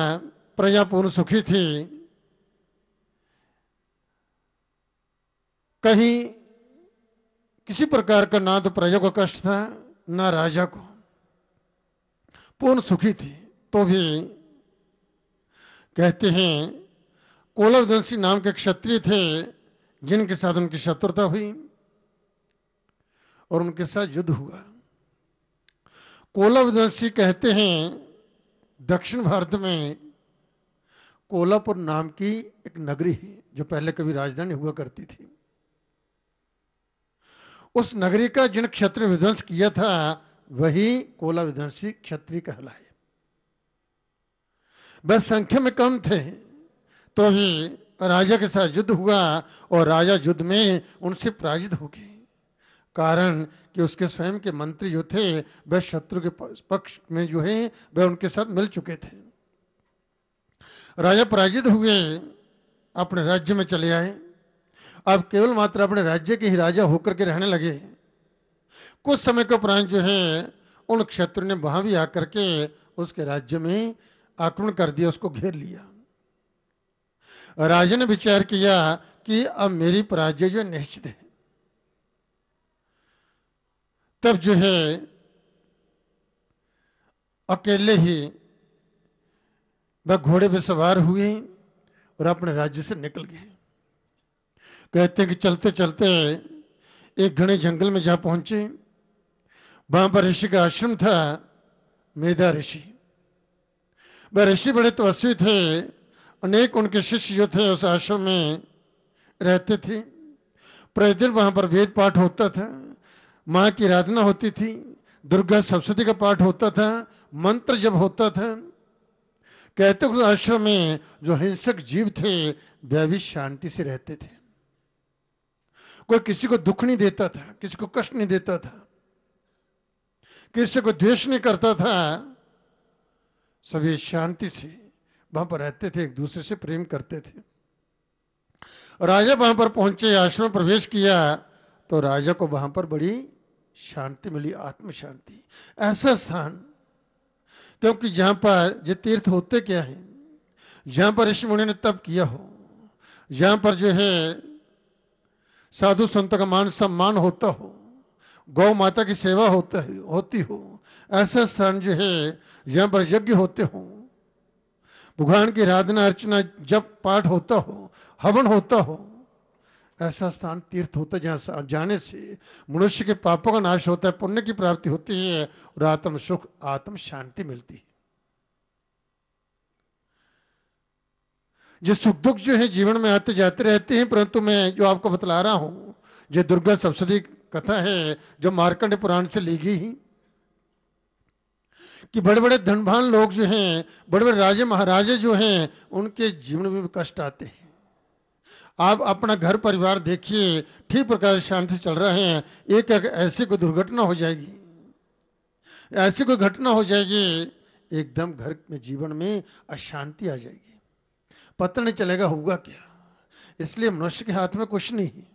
प्रजा पूर्ण सुखी थी। कहीं किसी प्रकार का ना तो प्रजा को कष्ट था ना राजा को, पूर्ण सुखी थी। तो भी कहते हैं कोलवदंसी नाम के क्षत्रिय थे जिनके साथ उनकी शत्रुता हुई और उनके साथ युद्ध हुआ। कोलवदंसी कहते हैं दक्षिण भारत में कोलापुर नाम की एक नगरी है जो पहले कभी राजधानी हुआ करती थी। उस नगरी का जिन क्षत्रिय विध्वंस किया था वही कोला विध्वंसी क्षत्रिय कहलाए। बस संख्या में कम थे, तो भी राजा के साथ युद्ध हुआ और राजा युद्ध में उनसे पराजित हो गए। कारण कि उसके स्वयं के मंत्री जो थे वह शत्रु के पक्ष में जो है वह उनके साथ मिल चुके थे। राजा पराजित हुए, अपने राज्य में चले आए। अब केवल मात्र अपने राज्य के ही राजा होकर के रहने लगे। कुछ समय के उपरांत जो है उन क्षत्रियों ने वहां भी आकर के उसके राज्य में आक्रमण कर दिया, उसको घेर लिया। राजा ने विचार किया कि अब मेरी पराजय जो निश्चित है। तब जो है अकेले ही वह घोड़े पर सवार हुए और अपने राज्य से निकल गए। कहते हैं कि चलते चलते एक घने जंगल में जा पहुंचे। वहां पर ऋषि का आश्रम था, मेधा ऋषि। वह ऋषि बड़े तपस्वी थे, अनेक उनके शिष्य जो थे उस आश्रम में रहते थे। प्रतिदिन वहां पर वेद पाठ होता था, माँ की आराधना होती थी, दुर्गा सप्तशती का पाठ होता था, मंत्र जप होता था। कहते उस आश्रम में जो हिंसक जीव थे वह भी शांति से रहते थे, कोई किसी को दुख नहीं देता था, किसी को कष्ट नहीं देता था, किसी को द्वेष नहीं करता था। सभी शांति से वहां पर रहते थे, एक दूसरे से प्रेम करते थे। राजा वहां पर पहुंचे, आश्रम प्रवेश किया तो राजा को वहां पर बड़ी शांति मिली, आत्म शांति। ऐसा स्थान, क्योंकि जहां पर ये तीर्थ होते क्या है, जहां पर ऋषि मुनि ने तप किया हो, जहां पर जो है साधु संतों का मान सम्मान होता हो, गौ माता की सेवा होती हो, ऐसा स्थान जो है जहां पर यज्ञ होते हो, भगवान की आराधना अर्चना जप पाठ होता हो, हवन होता हो, ऐसा स्थान तीर्थ होता है जहाँ जाने से मनुष्य के पापों का नाश होता है, पुण्य की प्राप्ति होती है और आत्म सुख आत्म शांति मिलती है। ये सुख दुख जो है जीवन में आते जाते रहते हैं, परंतु मैं जो आपको बतला रहा हूं ये दुर्गा सप्तशती कथा है जो मार्कंड पुराण से ली गई कि बड़े बड़े धनवान लोग जो हैं, बड़े बड़े राजे महाराजे जो हैं, उनके जीवन में भी कष्ट आते हैं। आप अपना घर परिवार देखिए, ठीक प्रकार शांति चल रहे हैं, एक ऐसी कोई दुर्घटना हो जाएगी, ऐसी कोई घटना हो जाएगी, एकदम घर में जीवन में अशांति आ जाएगी, पता नहीं चलेगा होगा क्या। इसलिए मनुष्य के हाथ में कुछ नहीं है,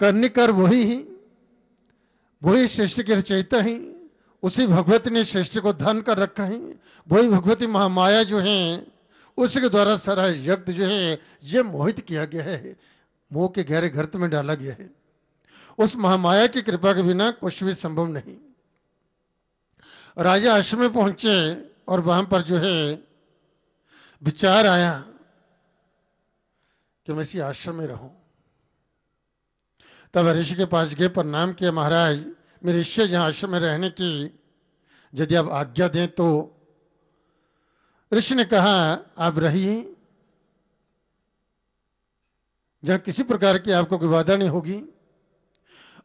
करनी कर वही है, वही सृष्टि के रचयिता है, उसी भगवती ने सृष्टि को धन कर रखा है, वही भगवती महामाया जो है उसी के द्वारा सारा यज्ञ जो है ये मोहित किया गया है, मोह के गहरे गर्त में डाला गया है। उस महामाया की कृपा के बिना कुछ भी संभव नहीं। राजा आश्रम में पहुंचे और वहां पर जो है विचार आया कि मैं इसी आश्रम में रहूं। तब ऋषि के पास गए, प्रणाम किया, महाराज मेरे ऋषि जहां आश्रम में रहने की यदि आप आज्ञा दें तो। ऋषि ने कहा आप रहिए, जहां किसी प्रकार की आपको कोई बाधा नहीं होगी।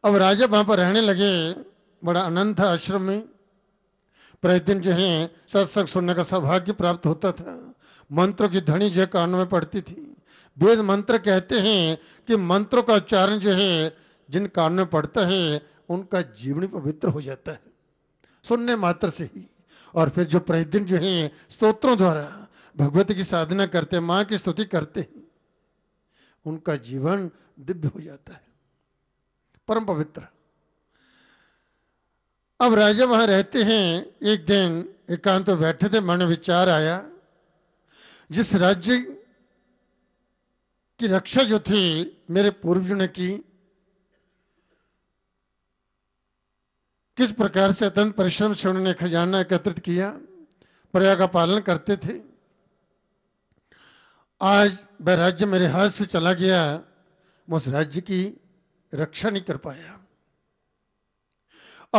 अब राजा वहां पर रहने लगे, बड़ा आनंद था आश्रम में, प्रतिदिन जो है सत्संग सुनने का सौभाग्य प्राप्त होता था, मंत्रों की ध्वनि जो कानों में पड़ती थी। वेद मंत्र कहते हैं कि मंत्रों का उच्चारण जो है जिन कानों में पड़ता है उनका जीवन पवित्र हो जाता है सुनने मात्र से ही। और फिर जो प्रतिदिन जो है स्तोत्रों द्वारा भगवती की साधना करते, माँ की स्तुति करते, उनका जीवन दिव्य हो जाता है, परम पवित्र। अब राजा वहां रहते हैं। एक दिन एकांत में बैठे थे, मन में विचार आया जिस राज्य की रक्षा जो थी मेरे पूर्वजों ने की, किस प्रकार से अत्यंत परिश्रम से उन्होंने खजाना एकत्रित किया, प्रजा का पालन करते थे, आज वह राज्य मेरे हाथ से चला गया, मैं उस राज्य की रक्षा नहीं कर पाया।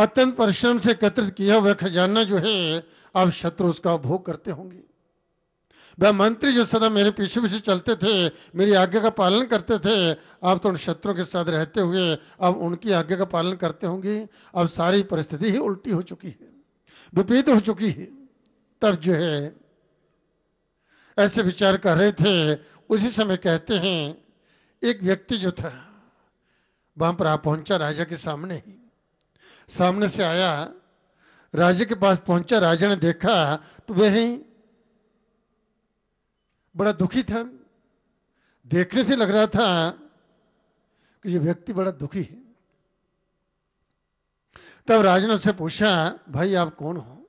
अत्यंत परिश्रम से एकत्रित किया वह खजाना जो है अब शत्रु उसका उपभोग करते होंगे। वह मंत्री जो सदा मेरे पीछे पीछे चलते थे, मेरी आज्ञा का पालन करते थे, अब तो उन शत्रुओं के साथ रहते हुए अब उनकी आज्ञा का पालन करते होंगे। अब सारी परिस्थिति ही उल्टी हो चुकी है, विपरीत हो चुकी है। तब जो है ऐसे विचार कर रहे थे, उसी समय कहते हैं एक व्यक्ति जो था वहां पर आ पहुंचा राजा के सामने ही, सामने से आया, राजा के पास पहुंचा। राजा ने देखा तो वह बड़ा दुखी था, देखने से लग रहा था कि यह व्यक्ति बड़ा दुखी है। तब राजा ने उससे पूछा भाई आप कौन हो,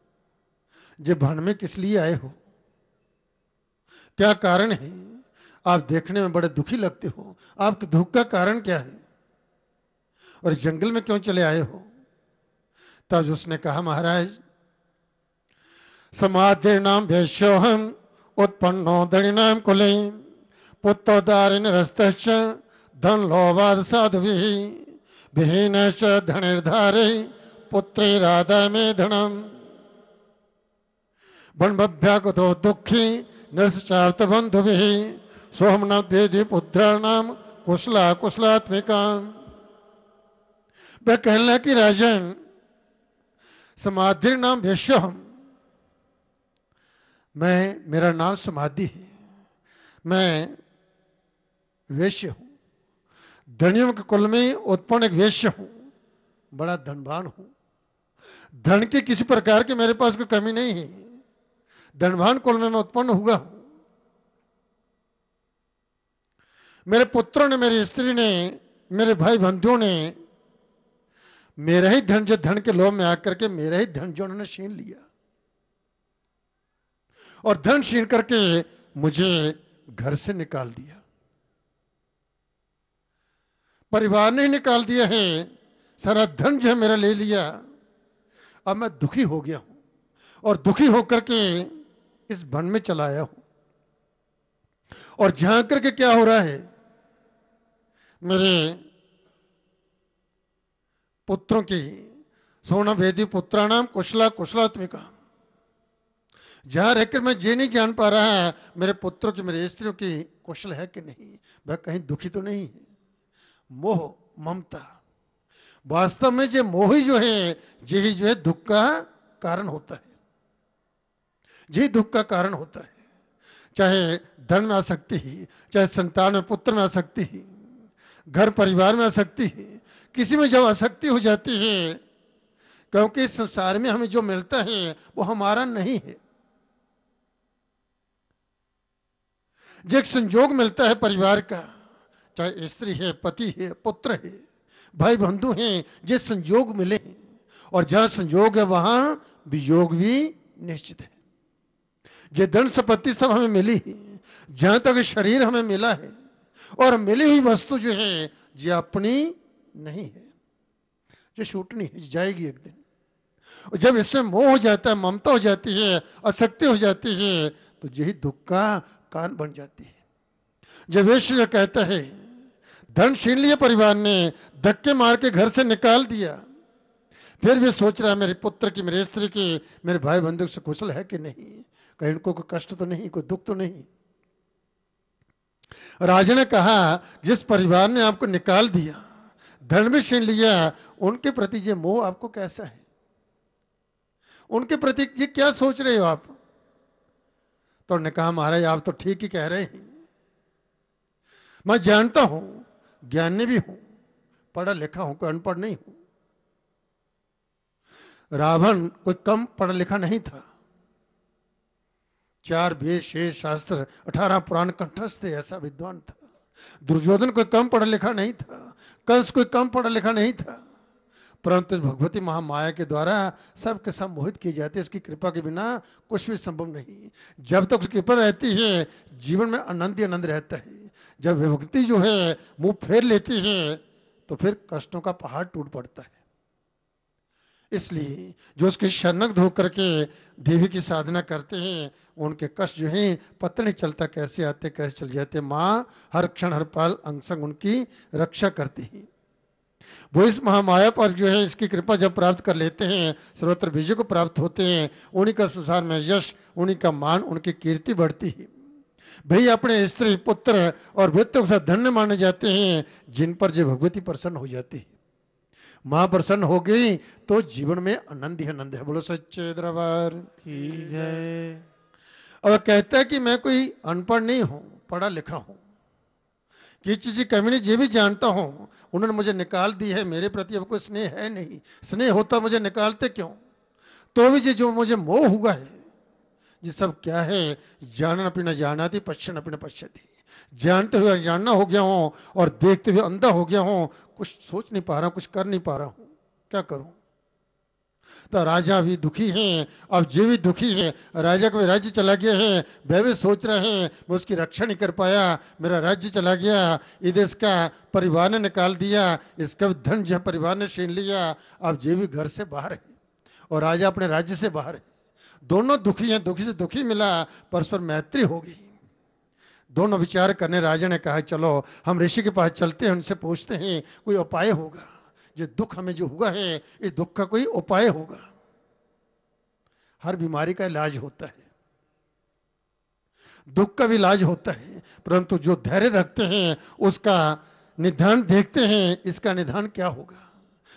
ये भन में किस लिए आए हो, क्या कारण है, आप देखने में बड़े दुखी लगते हो, आपके दुख का कारण क्या है और जंगल में क्यों चले आए हो। तब उसने कहा महाराज समाधि नाम वैश्योहम उत्पन्नो दरिणाम कुले पुत्रोदारिण रस्तश्च धन लोभाद साधुभिः विहीनश्च धनिर्धारे पुत्रे राधा मे धनम बनभ्यागतो दुखी नृश्चार्थ बंधुभिः सोहमना देवी पुत्राणाम कुशला कुशलात्मिका। वह कहला कि राजन समाधि नाम वैश्यम, मैं मेरा नाम समाधि है, मैं वैश्य हूं, धनियों के कुल में उत्पन्न एक वैश्य हूं, बड़ा धनवान हूं, धन के किसी प्रकार के मेरे पास कोई कमी नहीं है, धनवान कुल में मैं उत्पन्न हुआ हूं। मेरे पुत्रों ने, मेरी स्त्री ने, मेरे भाई बंधुओं ने मेरा ही धन जो धन के लोभ में आकर के मेरा ही धन जो उन्होंने छीन लिया और धन छीन करके मुझे घर से निकाल दिया, परिवार ने निकाल दिया है, सारा धन जो है मेरा ले लिया। अब मैं दुखी हो गया हूं और दुखी होकर के इस वन में चला आया हूं और झांक करके क्या हो रहा है, मेरे पुत्रों की सोना भेदी पुत्राणाम कुशला कुशलात्मिका, जहां रहकर मैं ये नहीं जान पा रहा मेरे पुत्रों की मेरे स्त्रियों की कुशल है कि नहीं, वह कहीं दुखी तो नहीं है। मोह ममता वास्तव में ये मोह ही जो है यही जो है दुख का कारण होता है, यही दुख का कारण होता है। चाहे धन में आसक्ति ही, चाहे संतान में पुत्र में आसक्ति ही, घर परिवार में आसक्ति ही, किसी में जब आसक्ति हो जाती है, क्योंकि इस संसार में हमें जो मिलता है वो हमारा नहीं है। जो एक संयोग मिलता है परिवार का, चाहे स्त्री है, पति है, पुत्र है, भाई बंधु हैं, जो संयोग मिले, और जहां संयोग है वहां वियोग भी निश्चित है। जो धन संपत्ति सब हमें मिली, जहां तक शरीर हमें मिला है, और मिली हुई वस्तु जो है ये अपनी नहीं है, जो छूटनी है, जाएगी एक दिन। और जब इसमें मोह हो जाता है, ममता हो जाती है, आसक्ति हो जाती है, तो यही दुख का कारण बन जाती है। जब वैश्य कहता है धन छीन लिया परिवार ने, धक्के मार के घर से निकाल दिया, फिर भी सोच रहा है मेरे पुत्र की, मेरे स्त्री की, मेरे भाई बंधु से कुशल है कि नहीं, कहीं इनको कोई कष्ट तो नहीं, कोई दुख तो नहीं। राजा ने कहा जिस परिवार ने आपको निकाल दिया, धन भी छीन लिया, उनके प्रति ये मोह आपको कैसा है, उनके प्रति ये क्या सोच रहे हो आप? तो उन्होंने कहा महाराज आप तो ठीक ही कह रहे हैं, मैं जानता हूं, ज्ञानी भी हूं, पढ़ा लिखा हूं, कोई अनपढ़ नहीं हूं। रावण कोई कम पढ़ा लिखा नहीं था, 4 वेद शेष शास्त्र 18 पुराण कंठस्थ थे, ऐसा विद्वान था। दुर्योधन कोई कम पढ़ा लिखा नहीं था, कंस कोई कम पढ़ा लिखा नहीं था, परंतु भगवती महामाया के द्वारा सबके सब मोहित की जाती है। उसकी कृपा के बिना कुछ भी संभव नहीं। जब तक उसकी कृपा रहती है जीवन में आनंद ही आनंद रहता है। जब विभक्ति जो है मुंह फेर लेती है तो फिर कष्टों का पहाड़ टूट पड़ता है। इसलिए जो उसके शरणग्ध होकर के देवी की साधना करते हैं उनके कष्ट जो हैं पता नहीं चलता कैसे आते कैसे चल जाते। माँ हर क्षण हर पल अंगसंग उनकी रक्षा करती है। वो इस महामाया पर जो है इसकी कृपा जब प्राप्त कर लेते हैं, सर्वत्र विजय को प्राप्त होते हैं, उन्हीं का संसार में यश, उन्हीं का मान, उनकी कीर्ति बढ़ती है। भई अपने स्त्री पुत्र और वृत्तों के साथ धन्य माने जाते हैं जिन पर जो भगवती प्रसन्न हो जाती है। मां प्रसन्न हो गई तो जीवन में आनंद ही आनंद है। बोलो सच्चे दरबार की जय। अब कहता है कि मैं कोई अनपढ़ नहीं हूं, पढ़ा लिखा हूं, किस चीज की कमी नहीं ये भी जानता हूं। उन्होंने मुझे निकाल दी है, मेरे प्रति अब कोई स्नेह है नहीं, स्नेह होता मुझे निकालते क्यों। तो भी ये जो मुझे मोह हुआ है ये सब क्या है, जानना पीना जाना थी, पश्चन अपने पश्चती, जानते हुए जानना हो गया हूं और देखते हुए अंधा हो गया हूं। कुछ सोच नहीं पा रहा, कुछ कर नहीं पा रहा हूं, क्या करूं। तो राजा भी दुखी है, अब जी भी दुखी है। राजा का राज्य चला गया है, वह भी सोच रहा है मैं उसकी रक्षा नहीं कर पाया, मेरा राज्य चला गया, इधर इसका परिवार ने निकाल दिया, इसका धन जो परिवार ने छीन लिया, अब जी भी घर से बाहर है और राजा अपने राज्य से बाहर है। दोनों दुखी हैं, दुखी से दुखी मिला, परस्पर मैत्री होगी। दोनों विचार करने राजा ने कहा चलो हम ऋषि के पास चलते हैं, उनसे पूछते हैं कोई उपाय होगा, ये दुख हमें जो हुआ है इस दुख का कोई उपाय होगा। हर बीमारी का इलाज होता है, दुख का भी इलाज होता है, परंतु जो धैर्य रखते हैं उसका निदान देखते हैं इसका निदान क्या होगा,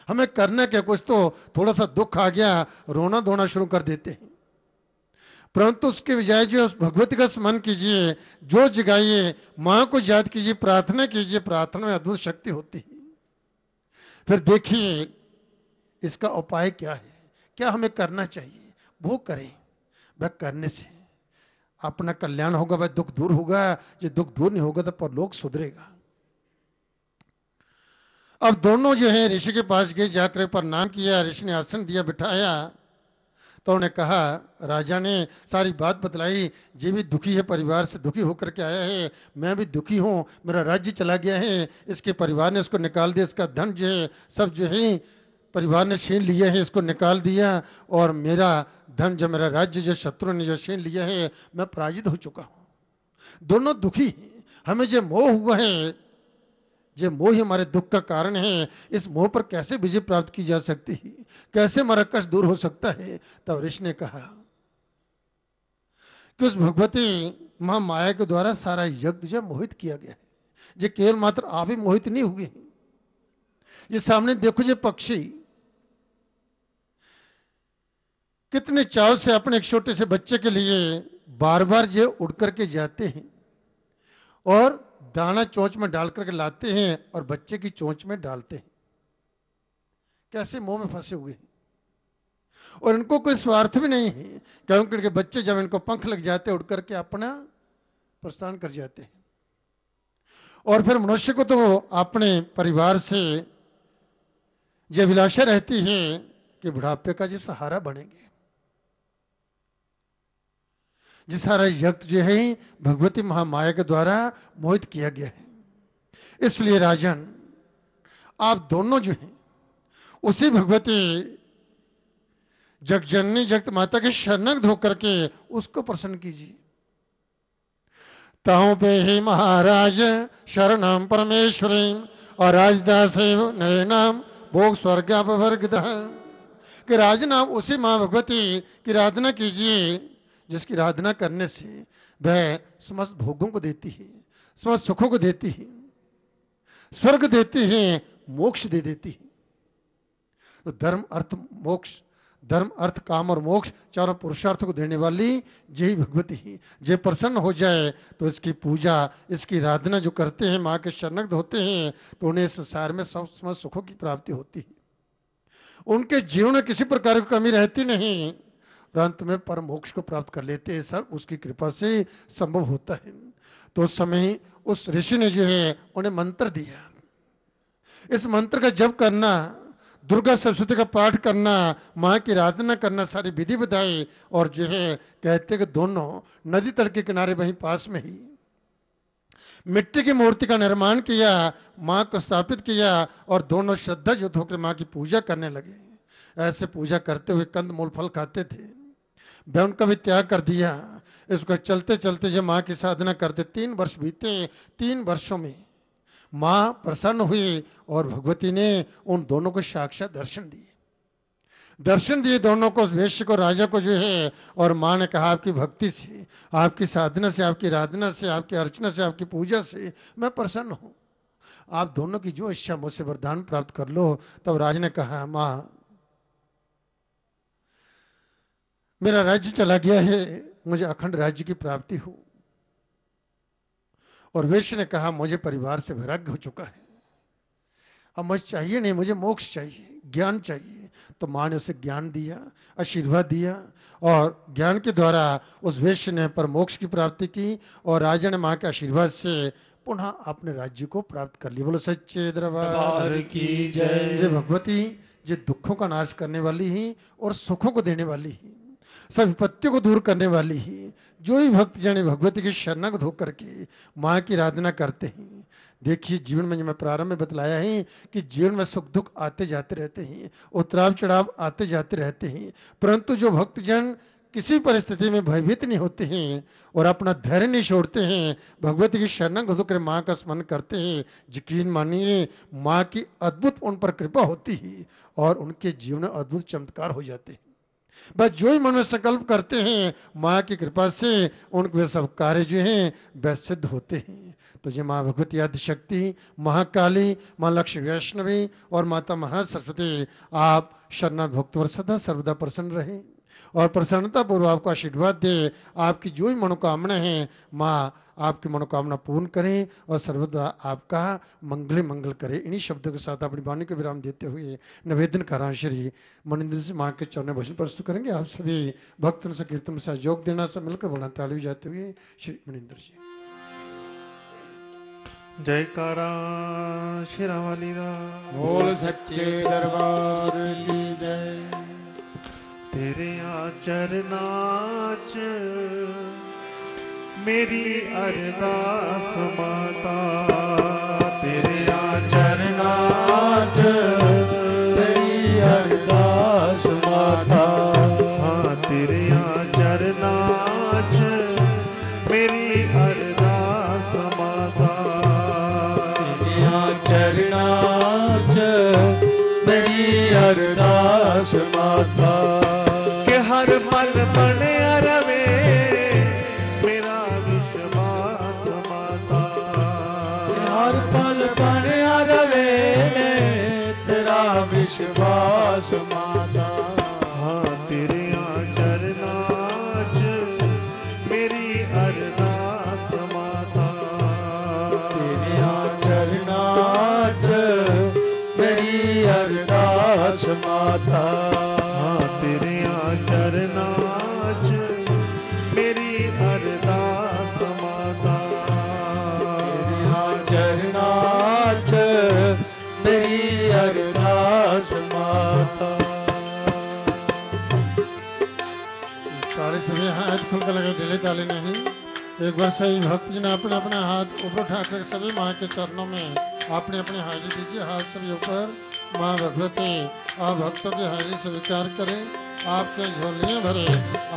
हमें करना क्या। कुछ तो थोड़ा सा दुख आ गया रोना धोना शुरू कर देते हैं, परंतु उसके बजाय जो भगवती का स्मरण कीजिए, जो जगाइए, मां को याद कीजिए, प्रार्थना कीजिए, प्रार्थना में अद्भुत शक्ति होती है। फिर देखिए इसका उपाय क्या है, क्या हमें करना चाहिए, वो करें। वह करने से अपना कल्याण होगा, वह दुख दूर होगा। जो दुख दूर नहीं होगा तो परलोक सुधरेगा। अब दोनों जो है ऋषि के पास गए, जाकर प्रणाम किया, ऋषि ने आसन दिया, बिठाया। तो उन्होंने कहा, राजा ने सारी बात बतलाई, ये भी दुखी है, परिवार से दुखी होकर के आया है, मैं भी दुखी हूँ, मेरा राज्य चला गया है, इसके परिवार ने उसको निकाल दिया, इसका धन जो है सब जो है परिवार ने छीन लिया है, इसको निकाल दिया, और मेरा धन जो मेरा राज्य जो शत्रु ने जो छीन लिया है, मैं पराजित हो चुका हूँ। दोनों दुखी हैं। हमें जो मोह हुआ है, जो मोह ही हमारे दुख का कारण है, इस मोह पर कैसे विजय प्राप्त की जा सकती है, कैसे हमारा कष्ट दूर हो सकता है? तब ऋषि ने कहा कि उस भगवती मां माया के द्वारा सारा यज्ञ जो मोहित किया गया है, जो केवल मात्र आप ही मोहित नहीं हुए। ये सामने देखो, ये पक्षी कितने चाव से अपने एक छोटे से बच्चे के लिए बार बार ये उड़ करके जाते हैं और दाना चोंच में डाल करके लाते हैं और बच्चे की चोंच में डालते हैं। कैसे मोह में फंसे हुए हैं, और इनको कोई स्वार्थ भी नहीं है, क्योंकि इनके बच्चे जब इनको पंख लग जाते हैं उड़ करके अपना प्रस्थान कर जाते हैं। और फिर मनुष्य को तो अपने परिवार से यह अभिलाषा रहती है कि बुढ़ापे का जो सहारा बनेंगे। जिस सारा यज्ञ जो है भगवती महामाया के द्वारा मोहित किया गया है। इसलिए राजन, आप दोनों जो हैं उसी भगवती जगजननी जगत माता के शरण धोकर के उसको प्रसन्न कीजिए। ताहु पे ही महाराज शरणम परमेश्वरी और राजदास नयनाम भोग स्वर्गापवर्गित। कि राजन, आप उसी मां भगवती की आराधना कीजिए जिसकी आराधना करने से वह समस्त भोगों को देती है, समस्त सुखों को देती है, स्वर्ग देती है, मोक्ष दे देती है। तो धर्म अर्थ मोक्ष, धर्म अर्थ काम और मोक्ष चारों पुरुषार्थ को देने वाली यही भगवती है। जय प्रसन्न हो जाए तो इसकी पूजा, इसकी आराधना जो करते हैं, माँ के शरणग्ध होते हैं, तो उन्हें संसार में सब समस्त सुखों की प्राप्ति होती है। उनके जीवन में किसी प्रकार की कमी रहती नहीं, अंत में परम मोक्ष को प्राप्त कर लेते हैं। सब उसकी कृपा से संभव होता है। तो उस समय उस ऋषि ने जो है उन्हें मंत्र दिया। इस मंत्र का जप करना, दुर्गा सरस्वती का पाठ करना, मां की आराधना करना, सारी विधि बताई। और जो है कहते कि दोनों नदी तट के किनारे वहीं पास में ही मिट्टी की मूर्ति का निर्माण किया, मां को स्थापित किया और दोनों श्रद्धा युक्त होकर मां की पूजा करने लगे। ऐसे पूजा करते हुए कंद मूल फल खाते थे, वह उनका भी त्याग कर दिया। इसको चलते चलते जब माँ की साधना करते 3 वर्ष बीते। 3 वर्षों में माँ प्रसन्न हुई और भगवती ने उन दोनों को साक्षात दर्शन दिए। दर्शन दिए दोनों को, वैश्य को, राजा को जो है। और माँ ने कहा, आपकी भक्ति से, आपकी साधना से, आपकी आराधना से, आपकी अर्चना से, आपकी पूजा से मैं प्रसन्न हूँ। आप दोनों की जो इच्छा, मुझसे वरदान प्राप्त कर लो। तब राजा ने कहा, माँ, मेरा राज्य चला गया है, मुझे अखंड राज्य की प्राप्ति हो। और वैश्य ने कहा, मुझे परिवार से वैराग्य हो चुका है, अब मुझे चाहिए नहीं, मुझे मोक्ष चाहिए, ज्ञान चाहिए। तो माँ ने उसे ज्ञान दिया, आशीर्वाद दिया और ज्ञान के द्वारा उस वैश्य ने पर मोक्ष की प्राप्ति की। और राजा ने माँ के आशीर्वाद से पुनः अपने राज्य को प्राप्त कर लिया। बोलो सच्चे दरबार की जय। जय भगवती, ये दुखों का नाश करने वाली ही और सुखों को देने वाली ही, सब विपत्तियों को दूर करने वाली ही। जो भी भक्त जन भगवती की शरणागत होकर के माँ की आराधना करते हैं, देखिए जीवन में, मैं प्रारंभ में बतलाया है कि जीवन में सुख दुख आते जाते रहते हैं, उतराव चढ़ाव आते जाते रहते हैं, परंतु जो भक्त जन किसी परिस्थिति में भयभीत नहीं होते हैं और अपना धैर्य नहीं छोड़ते हैं, भगवती की शरणागत होकर माँ का स्मरण करते हैं, यकीन मानिए माँ की अद्भुत उन पर कृपा होती है और उनके जीवन में अद्भुत चमत्कार हो जाते हैं। बस जो ही मन में संकल्प करते हैं, माँ की कृपा से उनके वे सब कार्य जो हैं वह सिद्ध होते हैं। तो ये माँ भगवती आदिशक्ति, महाकाली, माँ लक्ष्मी वैष्णवी और माता महासरस्वती, आप शरणागत भक्तों पर सदा सर्वदा प्रसन्न रहें और प्रसन्नता पूर्वक आपको आशीर्वाद दे। आपकी जो भी मनोकामना है, माँ आपकी मनोकामना पूर्ण करें और सर्वदा आपका मंगल मंगल करें। इन्हीं शब्दों के साथ अपनी वाणी को विराम देते हुए निवेदन करा श्री मनिंदर से माँ के चरण भजन प्रस्तुत करेंगे। आप सभी भक्तों से, कीर्तन से सहयोग देना, सब मिलकर बोलना, ताली बजाते हुए श्री मनिंदर जी। जयकारा श्री रामली बोल सच्चे दरबार की जय। तेरे आचरणाच मेरी अरदास माता, तेरे आचरणाच मेरी अरदास माता, हाँ तेरे आचरणाच मेरी अरदास मेरी अरदास माता, तेरे चरणांच मेरी अरदास माता, तेरे चरणांच मेरी अरदास माता, तेरे चरणांच मेरी अरदास माता। सभी हाथ खुलकर लगे दिले ताली नहीं। एक बार सभी भक्त जी ने अपने अपने हाथ ऊपर उठाकर सभी माँ के चरणों में आपने अपने हाजिरी दीजिए। हाथ सभी ऊपर। माँ भगवती आप भक्तों की हाजिरी स्वीकार करें, आपके झोलियाँ भरे,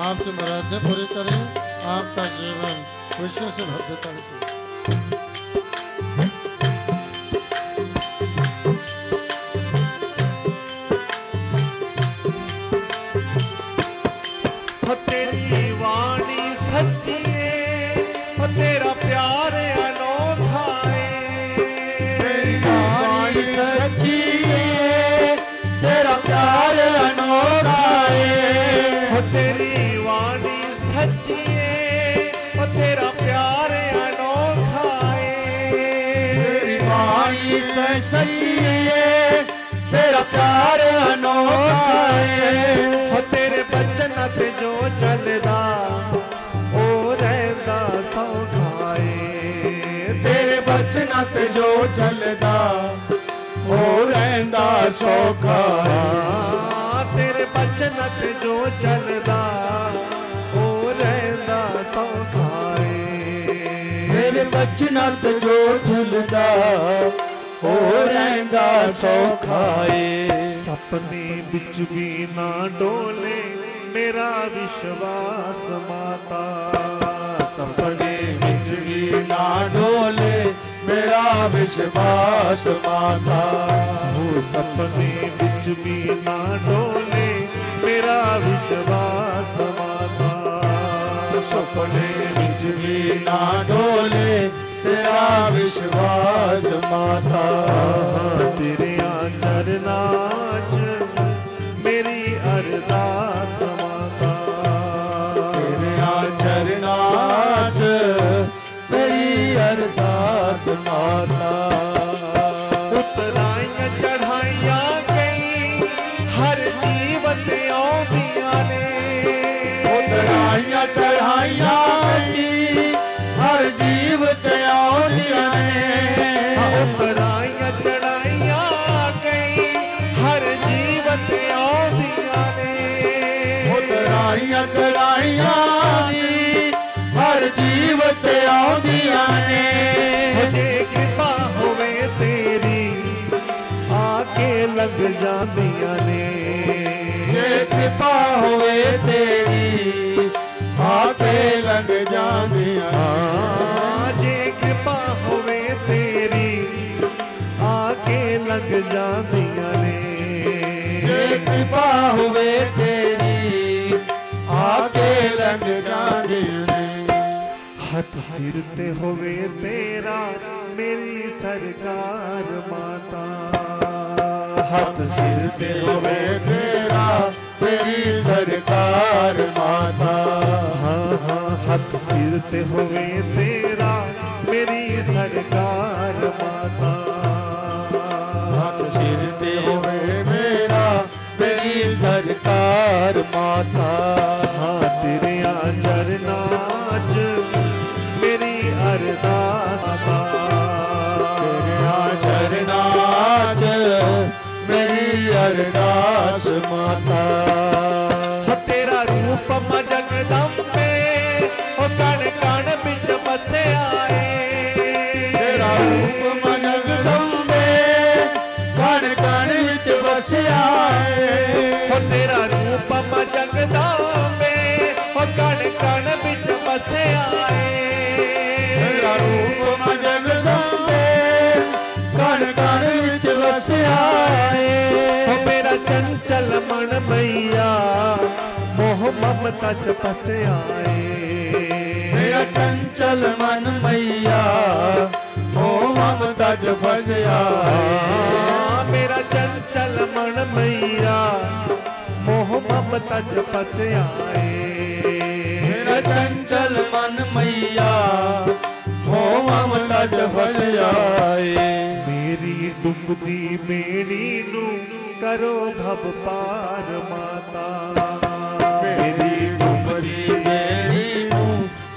आपकी मुरादें पूरी करें, आपका जीवन खुशियों से भरपूर हो। तेरा प्यार अनोखा है, तेरे बचन से जो चलदा ओ रहदा सौखा है, तेरे बचन से जो चलदा ओ रहदा सौखा, तेरे बचन से जो चलदा ओ रहदा सौखा, तेरे बचन से जो चलदा ओ रहंदा सौखाए। सपने बिच भी ना डोले मेरा विश्वास माता, सपने बिच भी ना डोले मेरा विश्वास माता, वो सपने बिच भी ना डोले मेरा विश्वास माता, सपने बिच भी ना डोले तेरा विश्वास माता, तेरे चरणांच मेरी अरदास माता, तेरे चरणांच मेरी अरदास माता। उतराइयां चढ़ाइयां गई हर जीवन से औंधियां ने, उतराइयां चढ़ाइयां गई हर जीव से औंधियां ने, उतराइयां चढ़ाइयां गई हर जीव से औंधियां ने, उतराइयां चढ़ाइयां गई हर जीव से औंधियां ने, मुझे कृपा होवे तेरी आके लग जांदियां ने, मुझे कृपा होवे तेरी आके लग जांदियां ने, लग जांदियां ने, कृपा हुए तेरी आके लग जांदियां ने, हाथ फिरते हुए तेरा मेरी सरकार माता, हाथ फिरते हुए तेरा मेरी सरकार माता, हाथ फिरते हुए तेरा मेरी सरकार माता, सरकार माता, तेरे चरणांच मेरी अरदास माता, तेरे चरणांच मेरी अरदास माता, तेरा रूप जगदम्बे ओ कण कण बिच बसे आए, तेरा रूप जगदम्बे कण कण बिच बसे आए, तेरा रूप जगदम्बे ओ कण कण बिच बसे आए, तेरा रूप जगदम्बे कण कण बिच बसे आए, मेरा चंचल मन मैया मोह ममता च फसे आए, मेरा चंचल मन मैया मोह ममता च फस आए, मेरा चंचल मन मैया मोह ममता च फस आए, मेरा चंचल ज्ञान मैया होम लज भजाए। मेरी दुखती मेरी नू करो भव पार माता, मेरी दुखती मेरी नू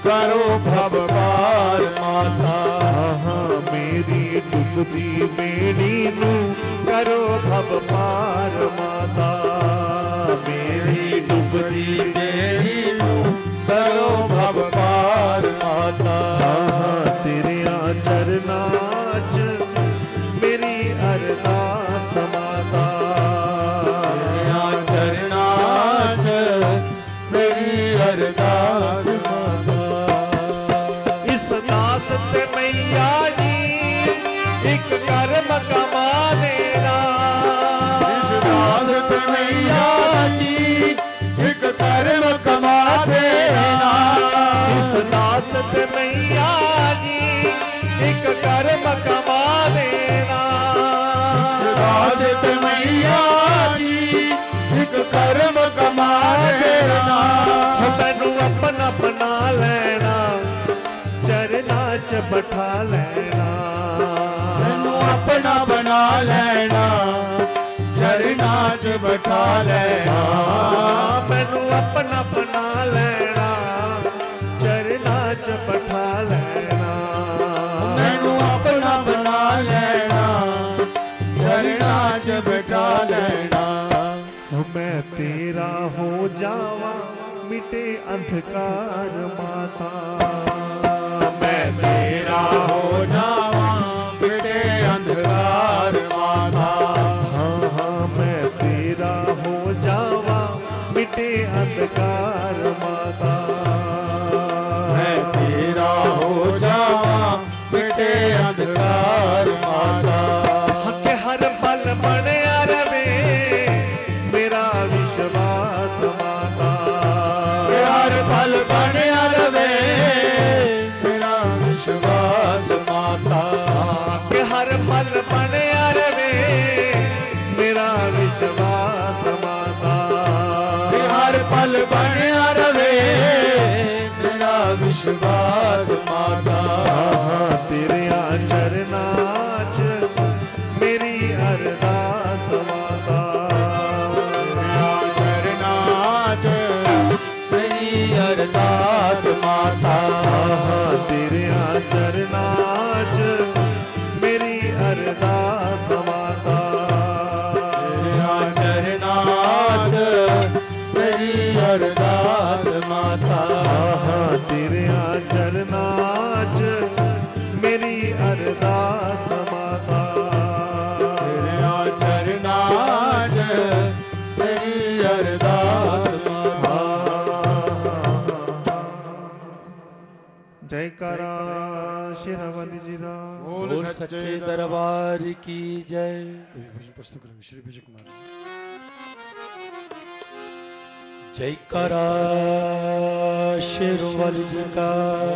करो भव पार माता। मेरी दुखती मेरी नू करो भव पार माता, मेरी दुखती मेरी नू करो भव पार माता। तेरे चरणांच मेरी अरदास माता, तेरे चरणांच मेरी अरदास माता। इस दास से मैया जी एक कर्म कमा देना, इस दास से मैया जी एक कर्म कमा देना। इस दास से मैया जी एक कर्म कमा देना, राज मैया जी एक कर्म कमा देना। तनु अपना बना लेना चरना च बैठा लेना, तनु अपना बना लेना चरना च बैठा लेना। तनु अपना बना लेना चरना च बैठा लेना, मैनू अपना बना लेना चरना च बैठा लेना। मैं तेरा हो जावा मिटे अंधकार माता, मैं तेरा हो जावा मिटे अंधकार माता। हाँ हाँ मैं तेरा हो जावा मिटे अंधकार माता, मैं तेरा हो जावा बेटे अंधकार माता। हक हर पल बने अरबे मेरा विश्वास माता, हर पल बने अरबे मेरा विश्वास माता। हक हर पल बने अरबे मेरा विश्वास माता, हर पल बने अरबे मेरा विश्वास माता। तेरे चरणांच मेरी अरदास माता, चरणांच मेरी अरदास माता। तेरे चरणांच मेरी अरदास माता, चरणांच मेरी अरदास माता। तेरे चरणांच मेरी अरदास माता, तेरे चरणांच मेरी अरदास माता। जयकारा श्री हनुमान जी दा बोल सच्चे दरबार की जय। श्री विजय कुमार जयकारा शिरोमणि जी का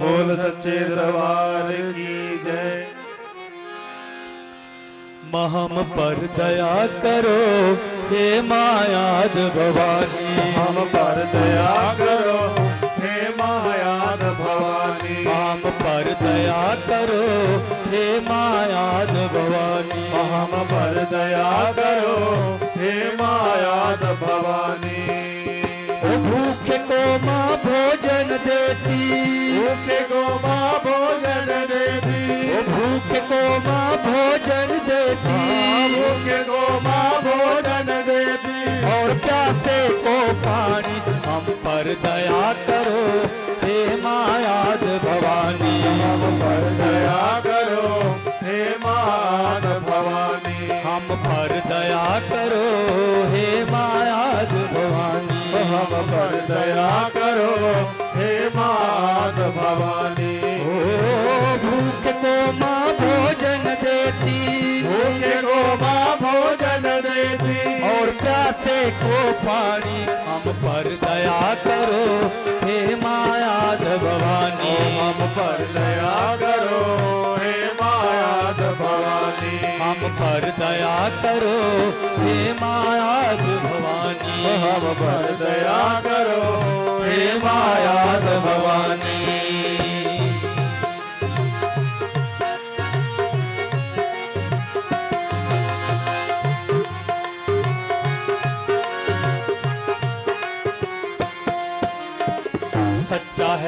बोल सच्चे दरबार की जय। महम पर दया करो हे मायाद भवानी, हम पर दया करो हे मायाद भवानी। हम पर दया करो हे मायाद भवानी, हम पर दया करो हे मायाद भवानी। भूखे को माँ भोजन देती, भूखे को माँ भोजन देती। भूखे को माँ भोजन देती, भूखे को माँ भोजन देती। और प्यासे को पानी, हम पर दया करो हे मायाद भवानी। हम पर दया करो हे मायाद भवानी, हम पर दया करो हे मायाद भवानी। हम पर दया करो हे मात भवानी। भूख को माँ भोजन देती, भूख को माँ भोजन देती। और प्यासे को पानी, हम पर दया करो हे मायाद भवानी। हम पर दया करो हे मायाद भवानी, हम पर दया करो हे मायाद भवानी। हम पर दया करो हे मायाद भवानी।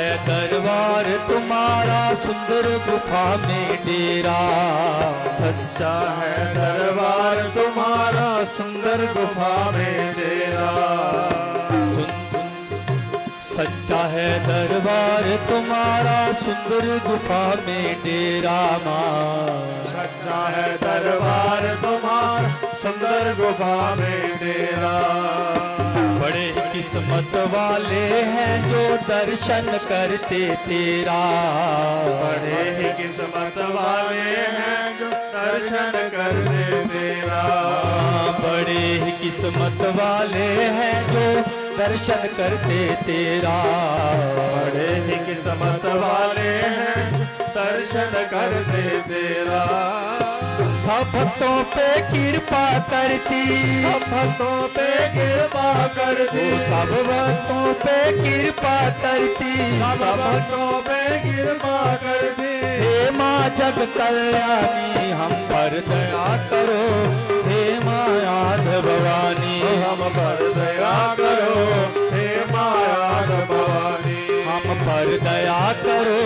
है दरबार तुम्हारा सुंदर गुफा में डेरा, सच्चा है दरबार तुम्हारा सुंदर गुफा में डेरा। सच्चा है दरबार तुम्हारा सुंदर गुफा में डेरा माँ, सच्चा है दरबार तुम्हारा सुंदर गुफा में डेरा। बड़े किस्मत वाले हैं जो दर्शन करते तेरा, बड़े ही किस्मत वाले हैं जो दर्शन करते तेरा, बड़े ही किस्मत वाले हैं जो दर्शन करते तेरा, बड़े ही किस्मत वाले हैं दर्शन करते तेरा। भक्तों पे कृपा करती, भक्तों पे कृपा करती, सब भक्तों पे कृपा करती, सब भक्तों पे कृपा करती। हे माँ जग कल्याणी हम पर दया करो, हे माँ आद भवानी हम पर दया करो, हे माँ आद भवानी हम पर दया करो,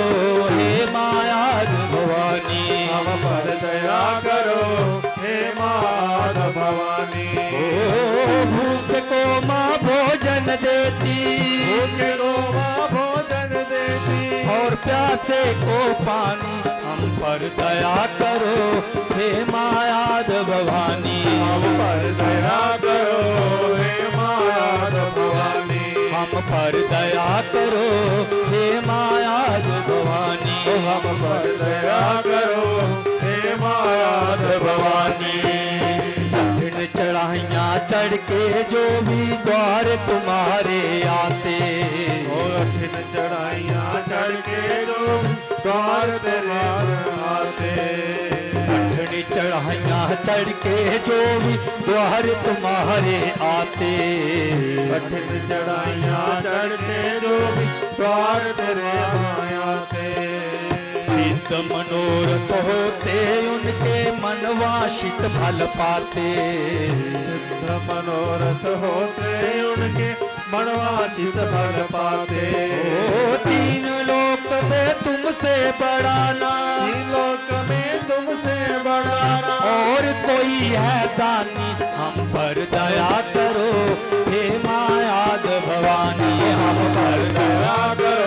हे माँ आद भवानी हम पर दया करो, हे माँ भवानी। भूख को माँ भोजन देती, भूख को माँ भोजन देती, और प्यासे को पानी हम पर दया करो, हे माँ याद भवानी हम पर दया करो, हे माँ याद भवानी हम पर दया करो, हे माँ याद भवानी हम पर दया करो, हे मायाद भवानी। इन चढ़ाइयाँ चढ़ के जो भी द्वार तुम्हारे आते, और इन चढ़ाइयाँ चढ़ के जो द्वार तेरे आते, इन चढ़ाइयाँ चढ़ के जो भी द्वार तुम्हारे आते, इन चढ़ाइयाँ चढ़ के जो भी द्वार तेरे आते। मनोरथ होते उनके मनवाशित फल पाते, मनोरथ होते उनके मनवाशित फल पाते। तीन लोक में तुमसे बढ़ाना, तीन लोक में तुमसे बढ़ाना, और कोई है दानी हम पर दया करो, हे मायाद भवानी हम पर दया करो,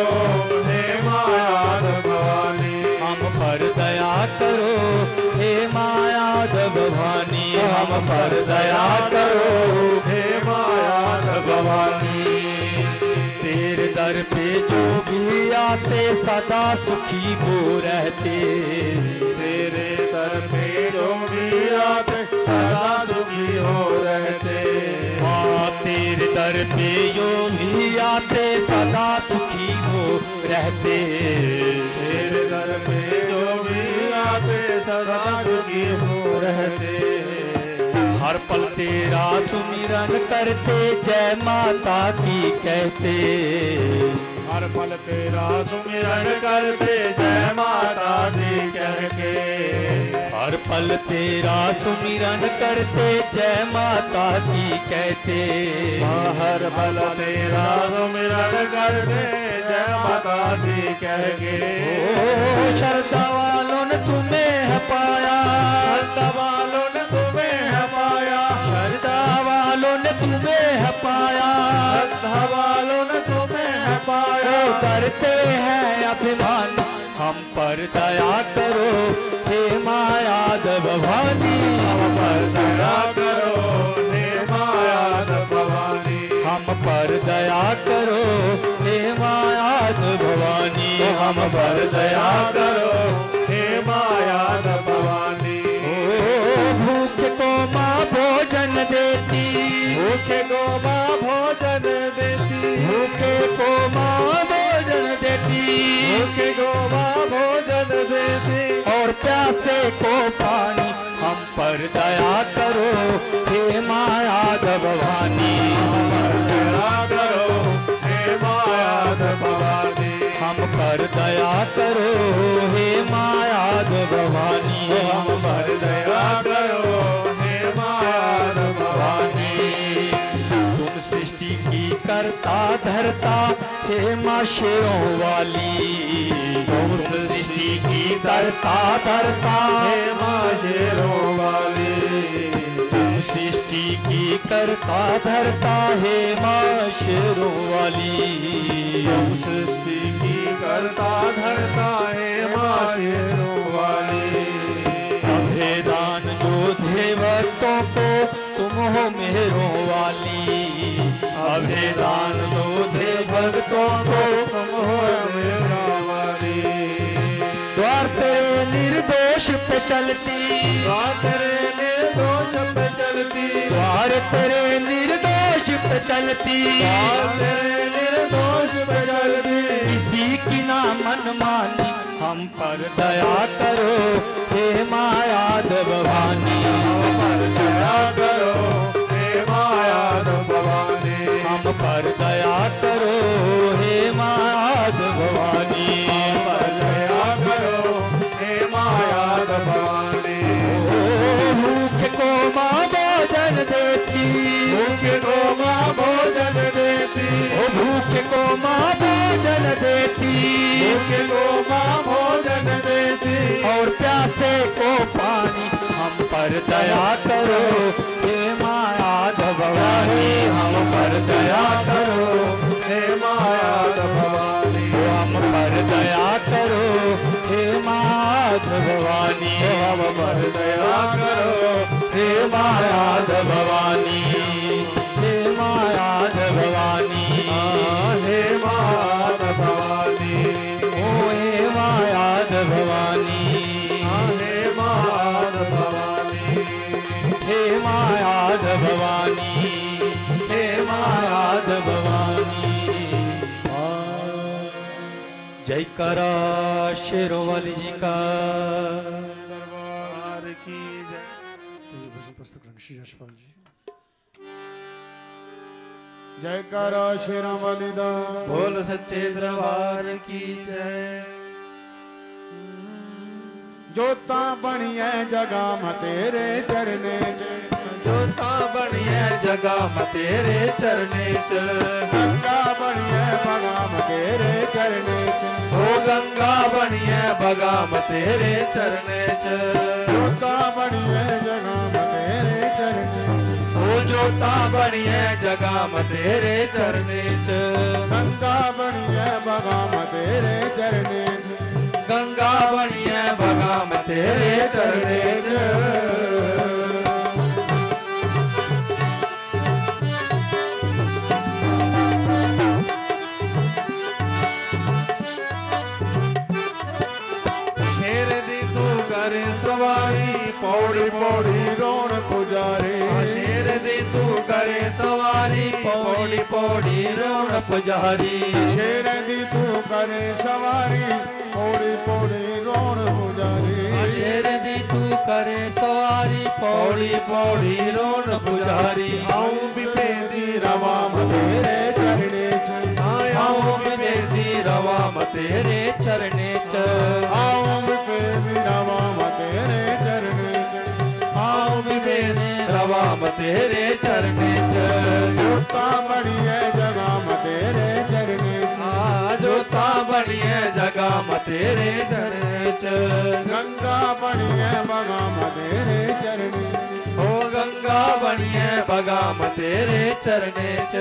करो हे माया भवानी हम पर दया करो, हे माया भवानी। तेरे दर पे जो भी आते सदा सुखी वो रहते, तेरे दर पे जो भी आते सदा सुखी हो रहते, माँ तेरे दर पे जो भी आते सदा सुखी वो रहते, तेरे दर पे जो सदा दुखी हो रहते। हर पल तेरा सुमिरन करते जय माता की कहते, हर पल तेरा सुमिरन करते जय माता की कहते, हर पल तेरा सुमिरन करते जय माता की कहते, हर पल तेरा सुमिरन करते जय माता की कहते। श्रद्धा वालों ने तुम्हें है पाया, श्रद्धा वालों ने तुम्हें है पाया, श्रद्धा वालों ने तुम्हें है पाया, श्रद्धा वालों ने तुम्हें है पाया। करते हैं अभिमान हम पर दया करो, हे माया भवानी हम पर दया करो, हे माया भवानी हम पर दया करो, हे माया भवानी हम पर दया करो, माया भवानी। भूख को माँ भोजन देती, भूख को माँ भोजन देती, भूख को माँ भोजन देती, भूख को माँ भोजन देती, और प्यासे को पानी हम पर दया करो, हे माया भवानी हम पर दया करो, हे माया भवानी हम पर दया करो, हे माया भवानी हम पर दया करो, हे माया भवानी। तुम सृष्टि की करता धरता थे माँ शेरों वाली, सृष्टि की धरता धरता है माँ शेरों वाली, सृष्टि की करता धरता है माँ शेरों वाली, सृष्टि की करता धरता है माँ शेरों वाली। तुम्हे दान जो देवतों को तुम हो मेरों वाली, अभिदान दो दे भक्तों को तुम हो मेरा वाली। द्वार तेरे निर्दोष पे चलती, द्वार तेरे निर्दोष पे चलती, द्वार तेरे निर्दोष पे चलती, द्वार तेरे निर्दोष पे चलती। किसी की ना मनमानी हम पर दया करो हे माया भवानी, हम पर दया करो हे माया भवानी, हम पर दया करो हे मायाद भवानी, हम पर दया करो हे मायाद भवानी। भूख को माँ भोजन देती, भूख को माँ भोजन देती, भूख को माँ भोजन देती, भूख को माँ भोजन देती, और प्यासे को पानी हम पर दया करो हे मायाद भवानी, हम पर दया करो हे माया भवानी, हम पर दया करो हे माया भवानी, हम पर दया करो हे माया भवानी, हे माया भवानी, हे माया भवानी, ओ हे माया भवानी, हे माया भवानी, हे माया भवानी, जयकारा शेरों वाली जी का। दरबार की जय। जयकारा शेरों वाली दा, बोल सच्चे दरबार की जय। जोता बनिए जगा मतेरे चरने च, जोता बनिए जगा मतेरे चरने च, गंगा बनिए भगा मतेरे चरने च, ओ गंगा बनिए भगा मतेरे चरने च, जोता बनिए जगा मतेरे चरने च, ओ जोता बनिए जगा मतेरे चरने च, गंगा बनिए भगा मतेरे चरने च, गंगा बनिए भगा मतेरे चरने च। सवारी पौड़ी पौड़ी रोण पुजारी, शेर दी तू करे सवारी पौड़ी पौड़ी रोण पुजारी, शेर दी तू करे सवारी पौड़ी पौड़ी रोण पुजारी, शेर दी तू करे सवारी पौड़ी पौड़ी रोण पुजारी। आऊं बिपे दी रवा मतेरे चरणे च, आऊं बिपे दी रवा मतेरे चरणे च, आऊं बिपे दी रवा रवाम तेरे चरने च, जोता बनिए जगाम तेरे चरने च, जोता बनिए जगाम तेरे चरने च, गंगा बनिए बगाम तेरे चरने, ओ गंगा बनिए बगाम तेरे चरने च,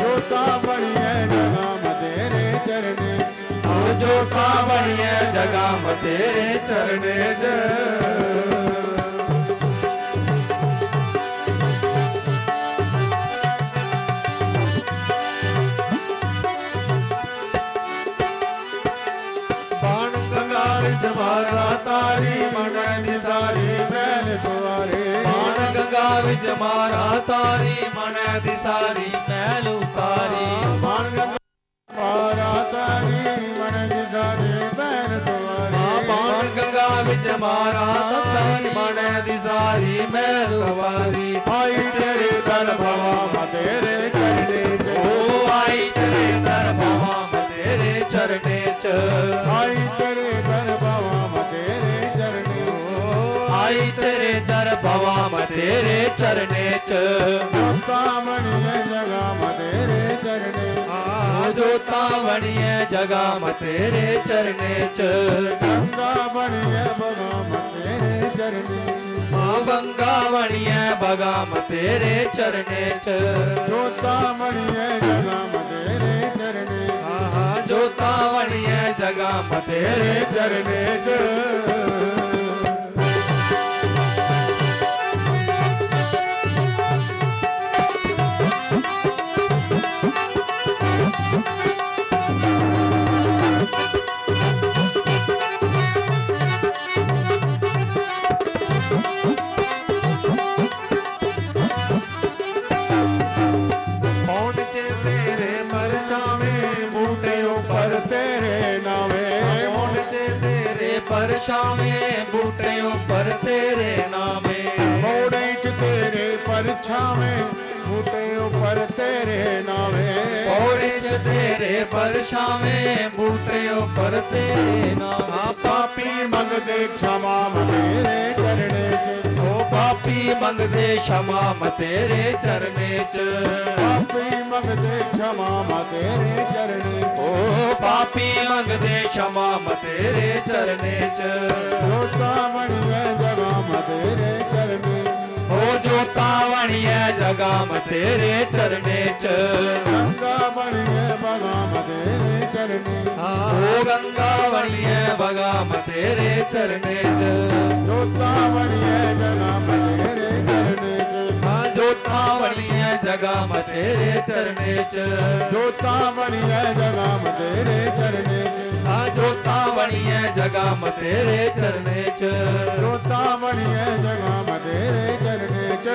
जोता बनिए जगाम तेरे चरने, ओ जोता बनिए जगाम तेरे चरने च। तारी मनन दिसारी बैल कुवारे, बाण गंगा विच मारा तारी मनन दिसारी बैल उतारी, बाण गंगा मारा तारी मनन दिसारी बैल कुवारे, बाण गंगा विच मारा तारी मनन दिसारी बैल कुवारी। आई तेरे दर भवा मतेरे चरणे च, ओ आई तेरे दर भवा मतेरे चरणे च, आई तेरे दर भवा तेरे दर भवा मतेरे चरणे च, जोता बनिए जगा मतेरे चरणे, जोता बनिए जगा मतेरे चरणे चंगा बनिए बगा मतेरे चरणे बंगा बनिए बगा मतेरे चरणे जोता बनिए जगा मतेरे चरणे आहा जोता बनिए जगा मतेरे चरणे बूटियों पर तेरे नामे मोड़े च तेरे परछावे बूटियों पर तेरे नामे मोड़े च तेरे परछावे बूटियों पर तेरे नामा पापी मंगदे क्षमा मतेरे चरणे च ओ पापी मंगदे क्षमा मतेरे चरणे च पापी मंगदे क्षमा मतेरे चरणे ओ पापी मंगदे क्षमा मतेरे चरणे च जोता बनिए जगा मतेरे चरणे ओ जोता बनिए जगा मतेरे चरणे च गंगा बनिए बगा मतेरे चरणे ओ गंगा बनिए बगा मतेरे चरणे च जोता बनिए जगा मतेरे चरणे जोता बनिए जगा मतेरे चरणे च जोता बनिए जगा मतेरे चरणे आ जोता बनिए जगा मतेरे चरणे च जोता बनिए जगा मतेरे चरणे च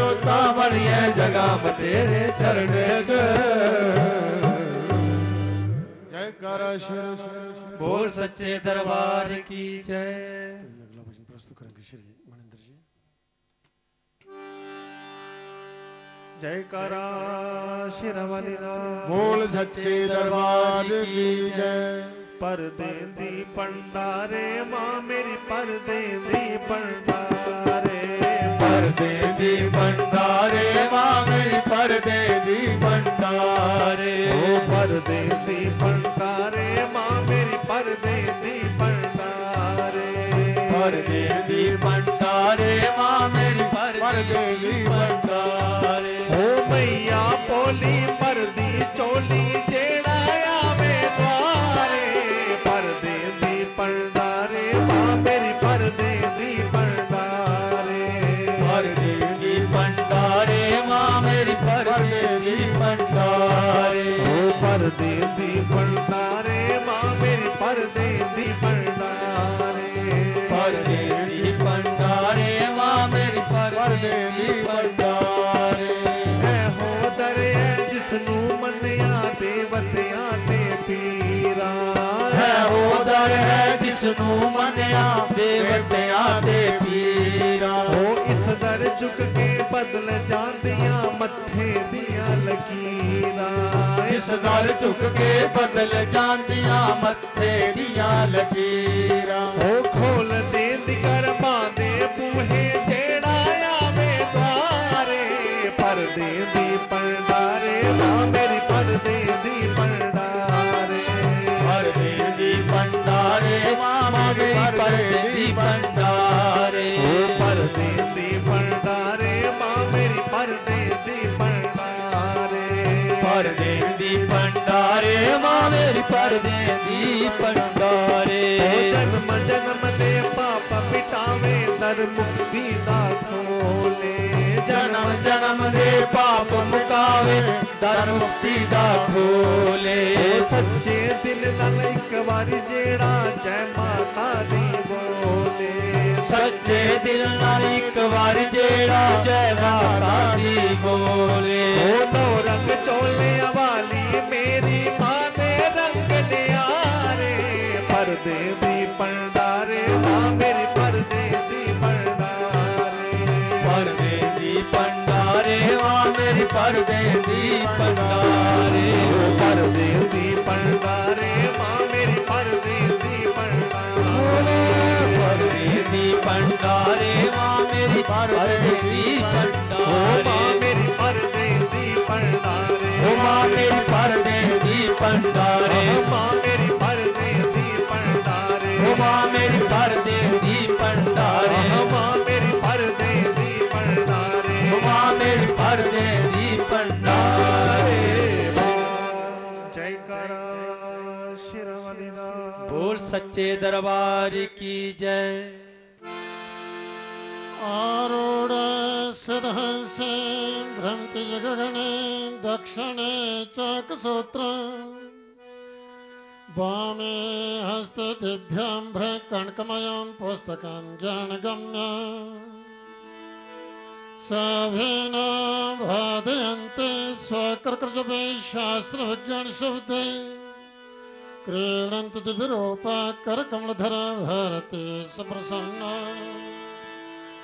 जोता बनिए जगा मतेरे चरणे च जय करशर बोल सच्चे दरबार की जय। अगला भजन प्रस्तुत करेंगे श्री महेंद्र जी। जयकारा श्री रवनिदास बोल सच्चे दरबार की जय। परदेंदी पंडारे माँ मेरी परदेंदी पंडारे माँ मेरी परदेंदी पंडारे माँ मेरी परदेंदी पंडारे माँ मेरी परदेंदी पंडारे ओ मैया बोली मर्दी चोली जेड़ाया में द्वारे परदेसी पंडारे माँ मेरी परदेसी पंडारे माँ मेरी परदेसी पंडारे माँ मेरी परदेसी पंडारे माँ मेरी परदेसी पंडारे है हो दरे जिसनू मनिया देवतिया ते पीरा है हो दरे जिसनू मनिया देवतिया ते पीरा हो इस दर झुक के बदल जांदिया मथे दिया लकीरा इस दर झुक के बदल जांदिया मथे दिया लकीरा हो खोल दे दिकरमा दे बूहे जेड़ाया में द्वारे परदेसी पंडारे माँ मेरी परदेसी पंडारे माँ मेरी परदेसी पंडारे माँ मेरी परदेसी पंडारे माँ मेरी परदेसी पंडारे जन्म जन्म दे पाप मिटावे नर मुक्ति दा खोले जन्म जन्म दे पाप मिटावे नर मुक्ति दा खोले सच्चे दिल नाल एक वारी जेड़ा जय माता दी बोले सच्चे दिल नाल एक वारी जेड़ा जय माता दी बोले ओ रंग चोले वाली मेरी माँ ने रंग दिया रे परदेसी पंडारे माँ मेरी परदेसी पंडारे माँ मेरी परदेसी पंडारे माँ मेरी परदेसी पंडारे माँ मेरी परदेसी पंडारे माँ मेरी परदेसी पंडारे माँ मेरी परदेसी हवा मेरी भर देती भंडारे, हवा मेरी भर देती भंडारे, हवा मेरी भर देती भंडारे। जयकारा शिरोमणि बोल सच्चे दरबार की जय। आरूढ़ सिद्धांत भ्रंत जगरणे दक्षिणे चक सूत्र वामे हस्तभ्य कणकमयं पुस्तकं ज्ञानगम्य सभेन बाधयन्ते स्वकृतकृतवे शास्त्रविज्ञान शब्दे क्रीडन्ति दिव्यरूपकरकमलधरा भारती सुप्रसन्ना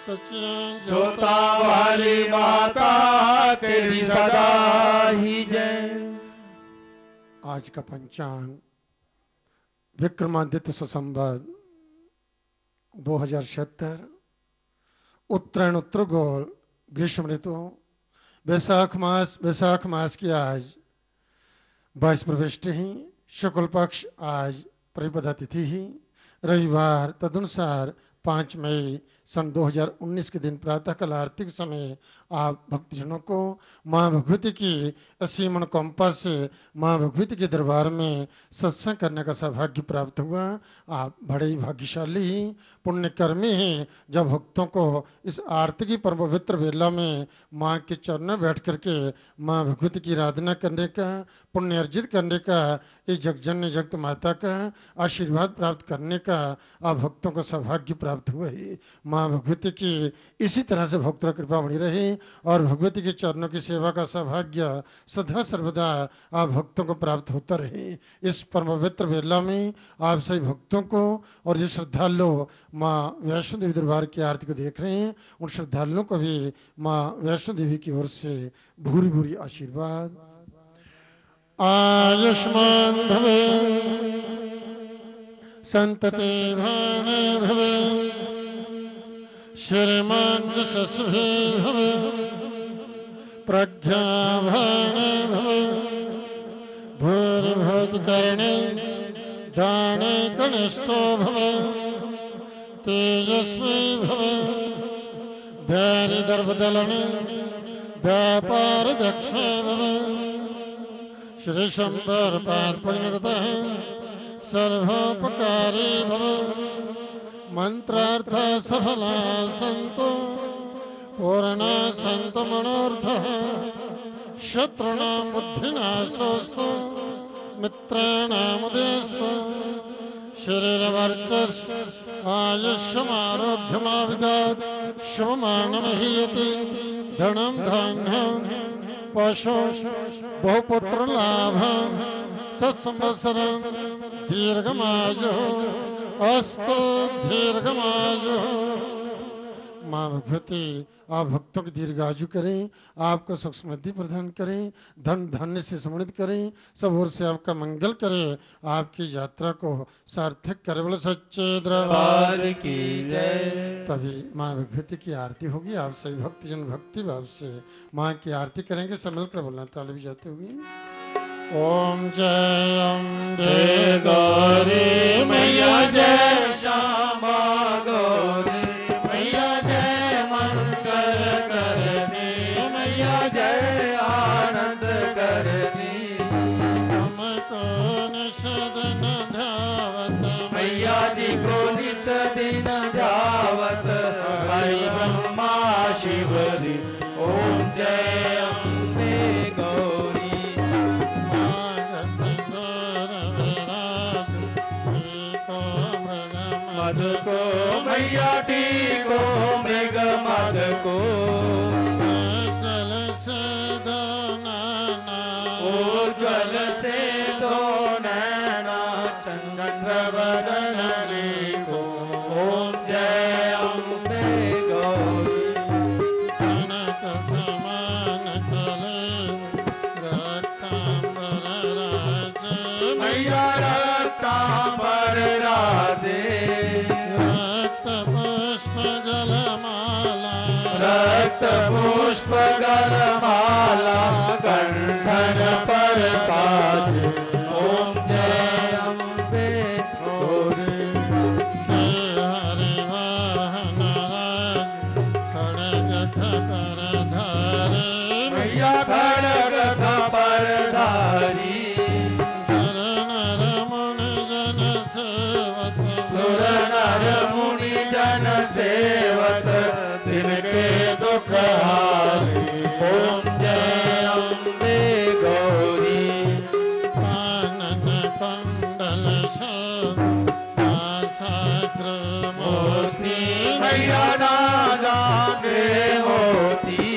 सच्चिदानन्द ज्योता वाली माता तेरी सदा ही जय। आज का पंचांग विक्रमादित्य संवत 2076 उत्तरायण उत्तर गोल ग्रीष्म ऋतु वैशाख मास की आज 22 प्रविष्टि ही शुक्ल पक्ष आज प्रतिपदा तिथि ही रविवार तदनुसार 5 मई सन 2019 के दिन प्रातः काल आरती के समय आप भक्तजनों को मां भगवती की असीम अनुकंपा से मां भगवती के दरबार में सत्संग करने का सौभाग्य प्राप्त हुआ। आप बड़े ही भाग्यशाली पुण्यकर्मी हैं जब भक्तों को इस आरती की पर्व पवित्र वेला में मां के चरणों में बैठ करके मां भगवती की आराधना करने का पुण्य अर्जित करने का इस जगजननी जगत माता का आशीर्वाद प्राप्त करने का आप भक्तों को सौभाग्य प्राप्त हुआ है। माँ भगवती की इसी तरह से भक्तों की कृपा बनी रहे और भगवती के चरणों की सेवा का सौभाग्य सदा सर्वदा आप भक्तों को प्राप्त होता रहे। इस परम पवित्र वेला में आप सभी भक्तों को और जो श्रद्धालु माँ वैष्णो देवी दरबार की आरती को देख रहे हैं उन श्रद्धालुओं को भी माँ वैष्णो देवी की ओर से भूरी भूरी आशीर्वाद। आयुष्मान भवे संतति भवे श्रीमान यशस्वी भवे प्रज्ञावान भवे भूरि भूति करणे ज्ञाने कनिष्ठो भवे तेजस्वी भवे धैर्य दर्पदलने व्यापार दक्ष भवे श्री शंकर पाद पुण्यरतः सर्वोपकारी भवे मंत्रार्थ सफला संतो पूर्ण संत मनोर्थ शत्रुना बुद्धिनाशोस्तु मित्राणामुदेशो शरीरवर्चस्व आयुष्मारोग्यमाविदात् शुभमानमहीयति धनं धान्यं पशुः बहुपुत्रलाभं सत्संवत्सरं दीर्घमायुः अस्तु दीर्घमायु। माँ भगवती आप भक्तों की दीर्घायु करें, आपको सुख समृद्धि प्रदान करें, धन धान्य से समृद्ध करें, सब ओर से आपका मंगल करें, आपकी यात्रा को सार्थक करें। बोलो सच्चे दरबार की जय। तभी माँ भगवती की आरती होगी। आप सभी भक्तजन भक्ति भाव से माँ की आरती करेंगे। सम्मिल कर बोलना ताली बजाते हुए ओम जय अम्बे गौरी मैया जय श्यामा गौरी मैया जय मंगल करनी मैया जय आनंद करनी हम को निषदन धावत मैया जी को निषदिन धावत हरि ब्रह्मा शिवरी ओम जय को मैया टी को मृग मद को जल से दो नैना ओ जल से दो नैना चंद्र बदन को ओम जय अम्बे गौरी कनक समान कले रक्तांबर राधे मैया रक्तांबर राधे रक्त पुष्प गलमाला कंठन पर पाद ओम जय अम्बे गौरी सुर नर मुनि जन सेवत तिनके दुख हारी। ओम जय अम्बे गौरी कानन कंडल मोती भैया नादा देवती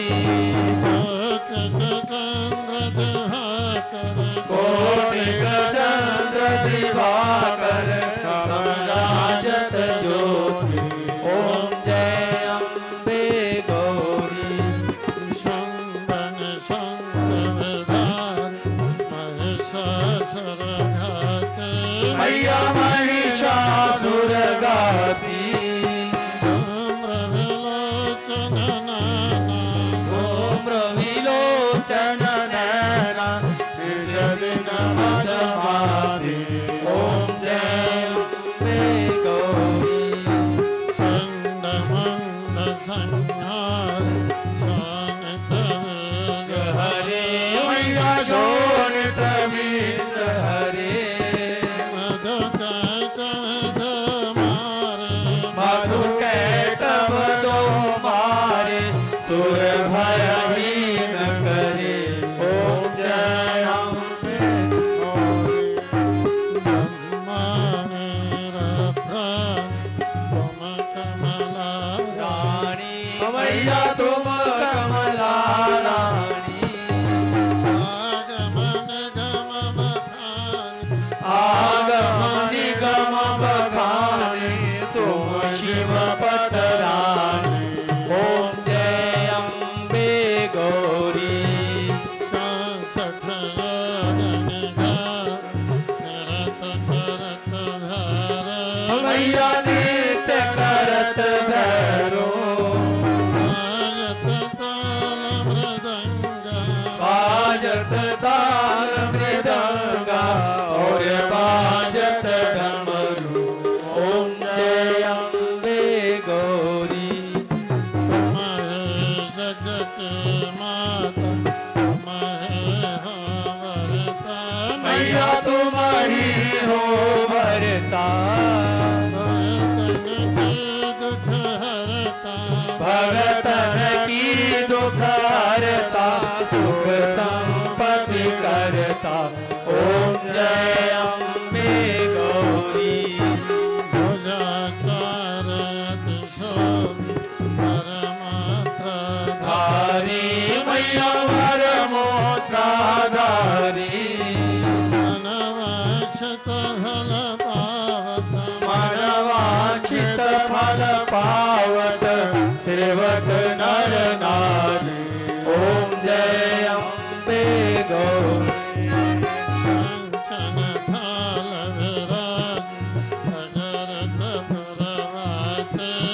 दिवाकर राजत ज्योति। ओम जय अम्बे गौरी शंभन शंभन महिषासुर घाती मैया महिषासुर घाती रविलोचन नैना। ओम रविलोचन नैना श्रीजन नमः। ओम जय अम्बे गौरी भुजाचार परमात्राधारी मैया परमोत्राधारी मनवांछित फल पावत मनवांछित फल पावत सेवक नर नारी। ओम जय अम्बे गौरी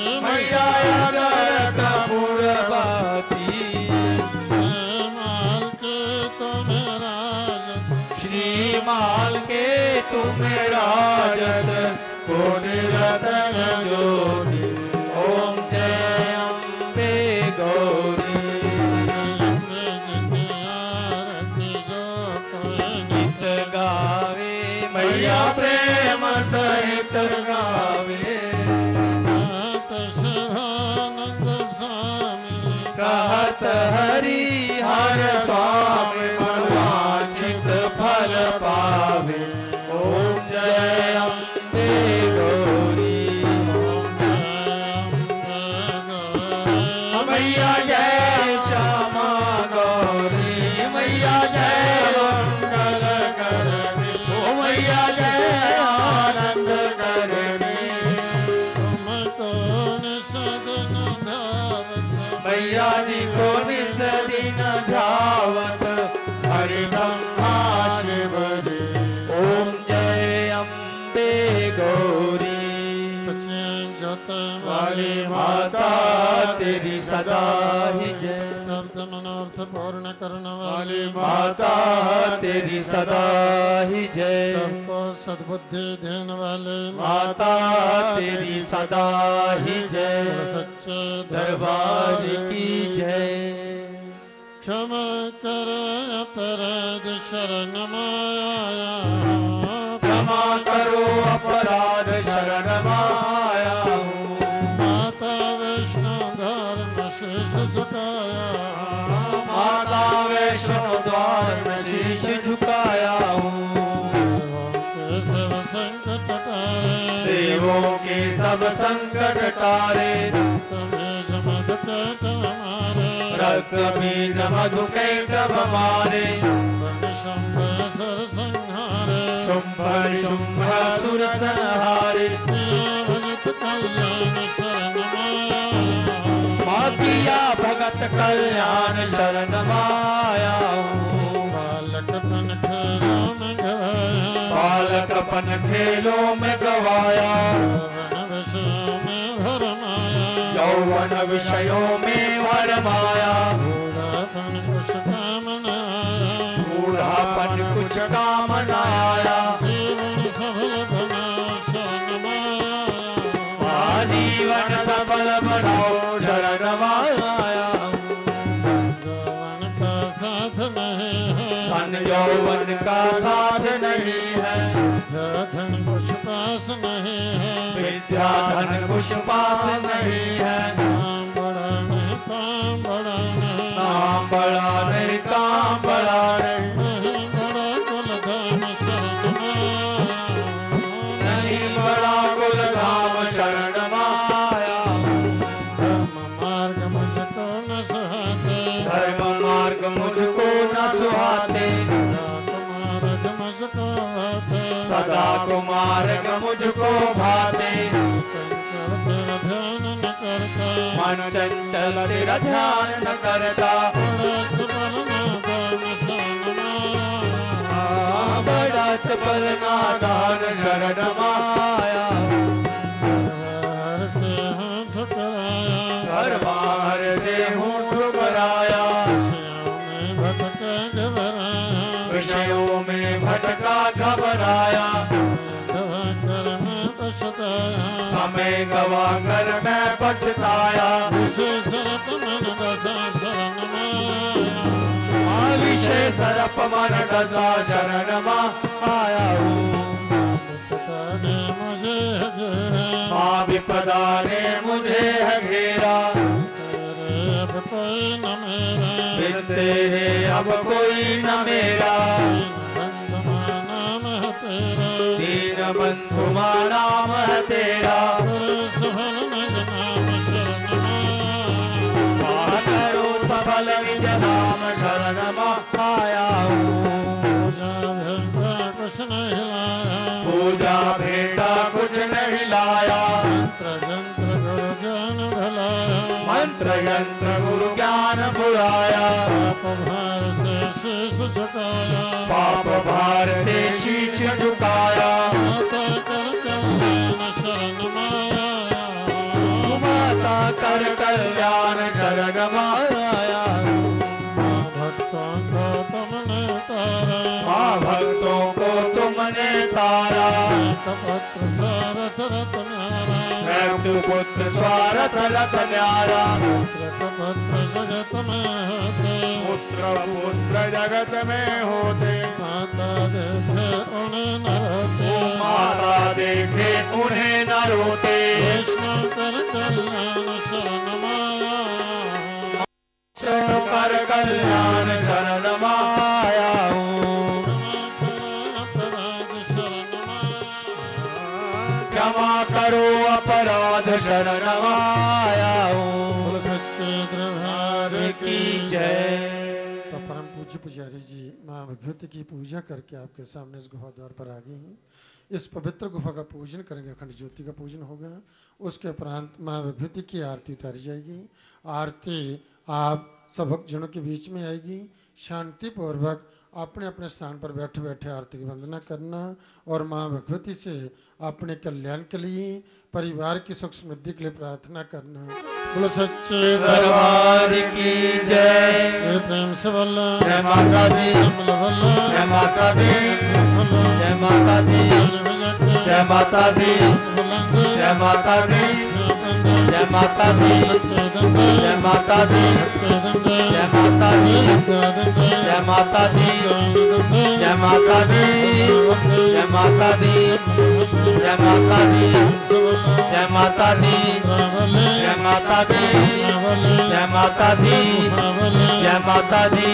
ज्योति। ओम जय अम्बे गौरी गीत गावे मैया प्रेम सहित गावे कहत हरि हर स्वामी मनवांछित फल पावे। ओम जय माता तेरी सदा ही जय शब्द मनोर्थ पूर्ण करने वाली माता तेरी सदा ही जय सबको सद्बुद्धि देने वाले माता तेरी सदा ही जय सच्चे दरबार की जय। क्षमा कर अपराध शरण माया क्षमा करो प्रभु के सब संकट तारे, रक्त में जम दुखे सब मारे, शुंभर शुंभासुर संहारे, मातिया भगत कल्याण शरण माया हूँ, बालकपन खेलों में गवाया, यौवन विषयों में वरमाया, बूढ़ापन कुछ काम न आया, जीवन सबल बनाओ शरण माया, धन यौवन का साथ नहीं है, धन कुछ पास नहीं है, विद्या धन कुछ पास नहीं है, नाम बड़ा नहीं काम बड़ा नहीं, नाम बड़ा नहीं काम बड़ा नहीं, सदा कुमार मुझको भाते, मन चंचल तेरा ध्यान न करता, बड़ा चपल नादान शरण माया, घर बार से हूँ ठुकराया, विषयों में भटका घबराया, हमें गवा कर मैं पछताया, विषय सरप मन दशा शरण माया हूँ, माँ विपदा ने मुझे है घेरा, बिनते है अब कोई न मेरा, दीन बंधु नाम है तेरा, करो सबल निज नाम शरण माया हूँ, पूजा भेंटा कुछ नहीं लाया, मंत्र यंत्र गुरु ज्ञान बुलाया, पाप भार से शीश झुकाया, माता कर कल्याण शरण माया, माँ भक्तों को तुमने तारा, तू पुत्र स्वारथ रथ न्यारा, पुत्र पुत्र जगत में होते, माता देखे उन्हें न रोते, वैष्णो कर कल्याण शरण माया हूँ, क्षमा करो अपराध शरण माया हूँ, सत्यग्रहार की जय। तो परम पूज्य पुजारी जी माँ विभूति की पूजा करके आपके सामने इस गुफा द्वार पर आ गए हैं। इस पवित्र गुफा का पूजन करेंगे, अखंड ज्योति का पूजन होगा, उसके उपरांत माँ विभूति की आरती उतारी जाएगी। आरती आप सब भक्तजनों के बीच में आएगी। शांतिपूर्वक अपने अपने स्थान पर बैठे बैठे आरती की वंदना करना और माँ भगवती से अपने कल्याण के लिए, परिवार की सुख समृद्धि के लिए प्रार्थना करना। बोलो सच्चे दरबार की जय। प्रेम से बोलो जय माता दी, जय माता दी, जय माता दी, जय माता दी, जय माता दी, जय माता दी, जय माता दी, जय माता दी, जय माता दी, जय माता दी, जय माता दी, जय माता दी, जय माता दी, जय माता माता दी जय माता दी जय माता दी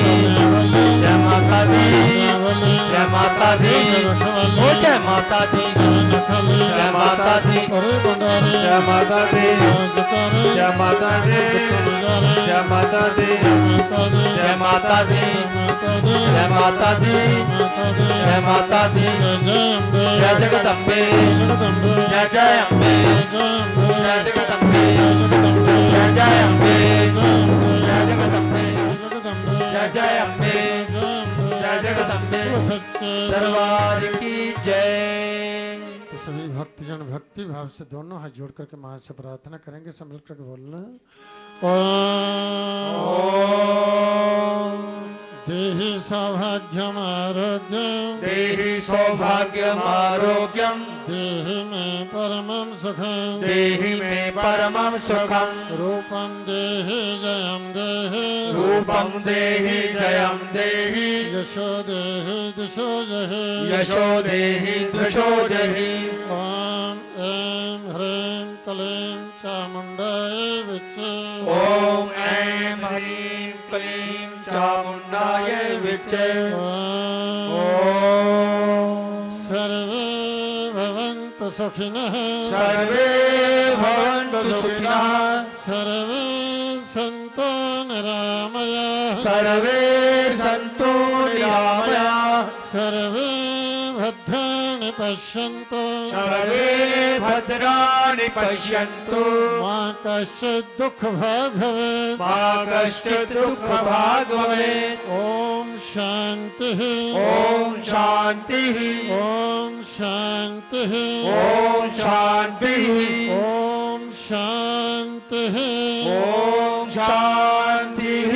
जय माता दी जय माता दी जय माता दी जय माता दी जय माता दी जय माता दी जय माता दी जय माता दी जय माता दी जय माता दी जय जगदम्बे जय जय अम्बे जय जगदम्बे जय जय अम्बे जय जगदम्बे जय जय अम्बे जय जगदम्बे दरबार की जय। तो सभी भक्तजन भक्ति भाव से दोनों हाथ जोड़ करके मां से प्रार्थना करेंगे, सम्मिल करके बोलना ओम देहि सौभाग्यम आरोग्यम देहि सौभाग्यम आरोग्यम देहि मे परमं सुखम देहि मे परमं सुखम रूपम देहि जयम देहि यशो देहि दिशो जहि ओम ऐं ह्रीं क्लीं चामुण्डायै विच्चे ओम ऐं ह्रीं क्लीं चामुण्डायै विच्चे सर्वे भवन्तु सुखिनः सर्वे भवन्तु सुखिनः सर्वे सन्तु निरामयाः सर्वे सन्तु निरामयाः सर्वे भद्राणि पश्यन्तु सर्वे भद्राणि पश्यन्तु मा कश्चित् दुःखभाग् भवेत् मा कश्चित् दुःखभाग् भवेत् ॐ शान्तिः ॐ शान्तिः ॐ शान्तिः ॐ शान्तिः ॐ शान्तिः ॐ शान्तिः।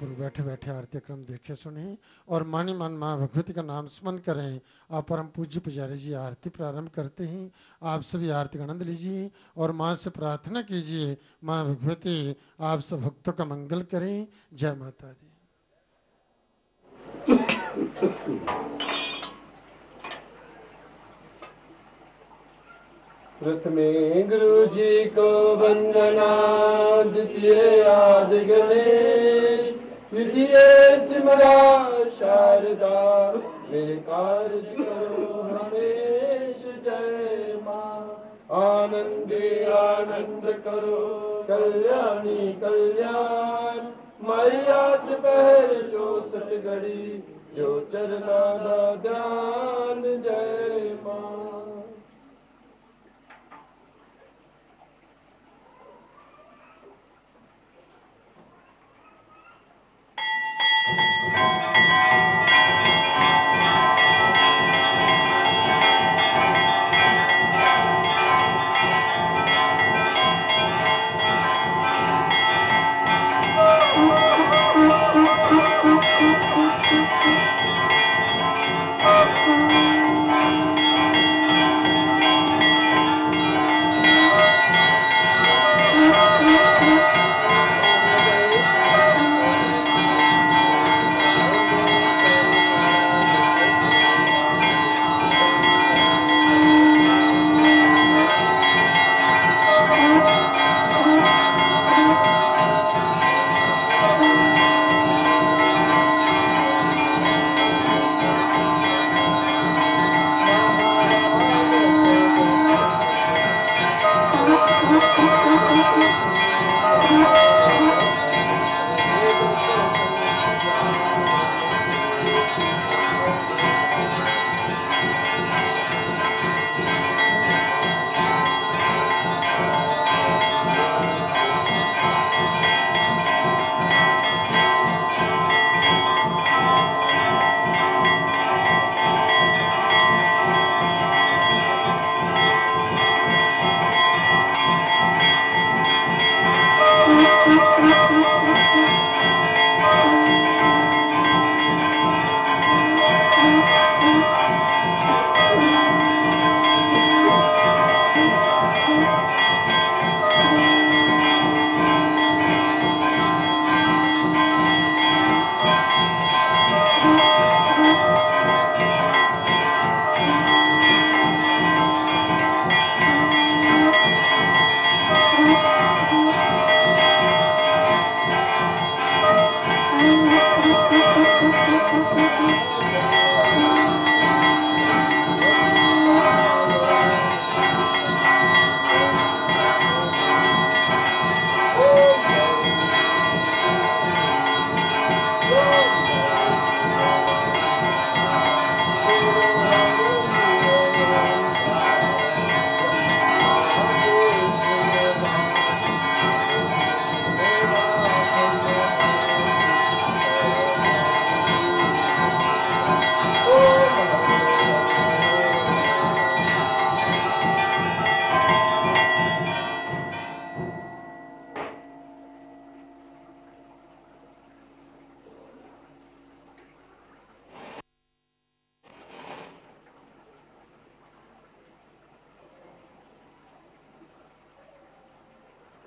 पूर्व बैठे बैठे आरती क्रम देखे सुने और मानी मन मां भगवती का नाम स्मरण करें। आप परम पूज्य पुजारी जी आरती प्रारंभ करते हैं, आप सभी आरती का आनंद लीजिए और मां से प्रार्थना कीजिए, मां भगवती आप सब भक्तों का मंगल करें। जय माता दी। प्रथमे गुरु जी को वंदना, द्वितीय आदि गणेश, द्वितीय सिमरा शारदा, मेरे कार्य करो हमेश। जय माँ आनंदे आनंद करो, कल्याणी कल्याण मैया दोपहर जो सत घड़ी जो चरना दा ध्यान। जय माँ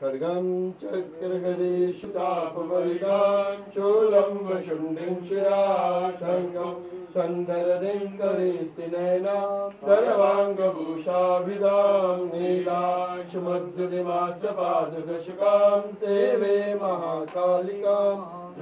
खड्गं चक्रगदेशतापवलिकां चोलं वशुण्डिं शिराशङ्खं सन्दर्दिं करिस्तिनयनां सर्वाङ्गभूषाभिधां नीलाक्षमद्युतिमात्रपाददशकां सेवे महाकालिकां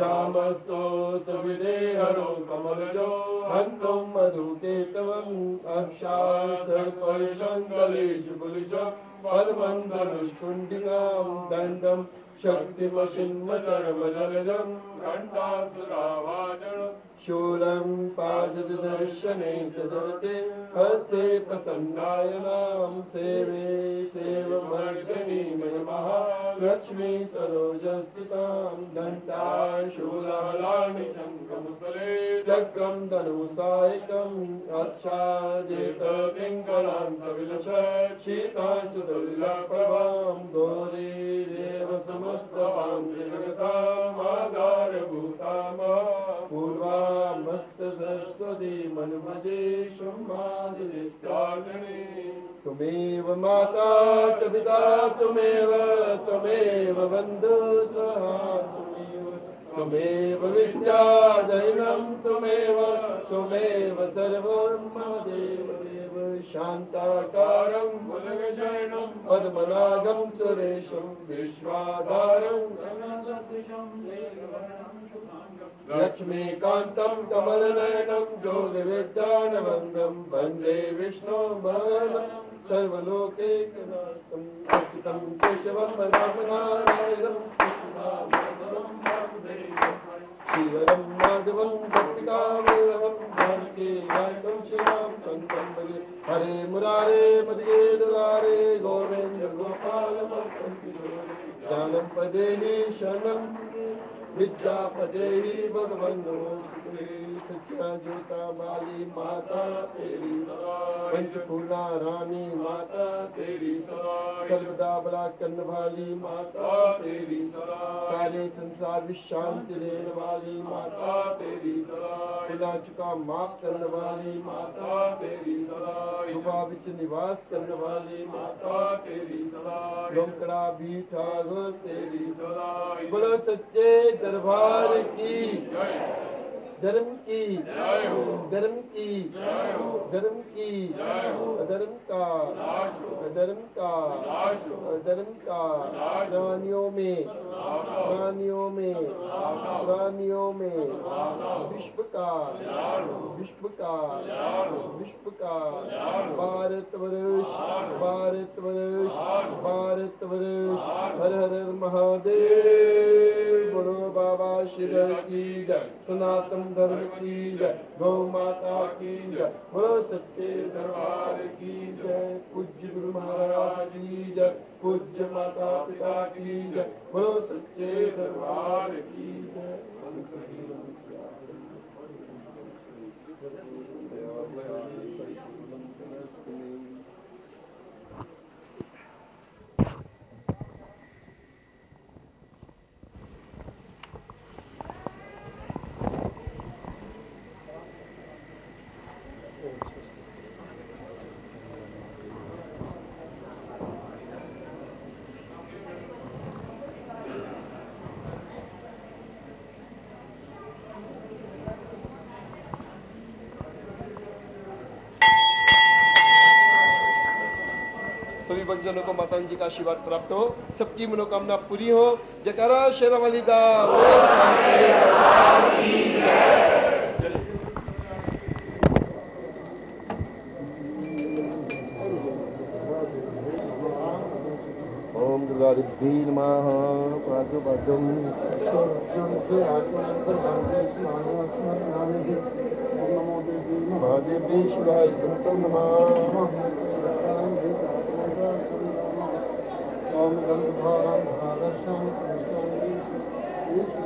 रामस्तोत्रविदेहरो कमलजो हन्तं मधुकेतवम् अक्षासर्पशङ्कलेषु कुलिशम् परमंधनुष्कुण्डिकां दण्डं शक्तिमसिन्मकरमजलजं घण्टासुरावादनं शूलं पाददर्शने च धरते हस्ते प्रसन्नायनां सेवे सेवमर्दनीमय महालक्ष्मी सरोजस्थितां दण्डाशूलहलानि शङ्खमुसले चक्रं धनुसायिकम् अच्छादितपिङ्गलान्तविलसशीतां दुर्लभवां गौरीरेव समस्तवां जगतां आधारभूतां पूर्वां मत्सरस्वती मन्मजे सम्मादिनित्यागणे त्वमेव माता च पिता त्वमेव बन्धु सहा त्वमेव विद्या दैनं त्वमेव सर्वं मम देव शान्ताकारं भुजगशयनं पद्मनाभं सुरेशं विश्वाधारं गगनसदृशं मेघवर्णं शुभाङ्गं लक्ष्मीकान्तं कमलनयनं योगिविद्यानवन्दं वन्दे विष्णुं भगवन्तं सर्वलोकैकनाथं स्थितं केशवं वराहमिहिरं कृष्णं शिवं माधवं भक्तिकावल्लभं जानकीकान्तं श्रीरां सन्तं वन्दे हरे मुरारे पदये दुरारे गोविन्द गोपालमस्तं ज्ञानं प्रदेहि शरणं विद्यापदेहि भगवन्तो सच्चा बाली माता तेरी सदा पंचफूला रानी माता तेरी सदा सर्वदा भला करने वाली माता तेरी सदा सारे संसार में शांति देने वाली माता तेरी सदा खुदा चुका माफ करने वाली माता तेरी सदा दुआ विच निवास करने वाली माता तेरी सदा लोकड़ा भी ठाकुर तेरी सदा बोलो सच्चे दरबार की जय। धर्म की जय हो, धर्म की जय हो, धर्म की जय हो, धर्म का नाश हो, धर्म का नाश हो, धर्म का प्राणियों में विश्व का भारतवर्ष हर हर महादेव। बोलो बाबा शिव की जय, सनातन धर्म की जय, गौ माता की जय, बोलो सच्चे दरबार की जय, पूज्य गुरु महाराज की जय, पूज्य माता पिता की जय, बोलो सच्चे दरबार की जय। जनों को माता जी का आशीर्वाद प्राप्त हो, सबकी मनोकामना पूरी हो। जयकारा शेरावाली दा। ओम दुर्गा दीन महा पादु पादुम महादेवी शिवाय नमः। ओम गंधभारं भादर्शं कृष्ण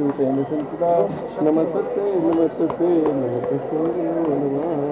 रूपे नमस्ते नमस्ते नमस्ते नमः।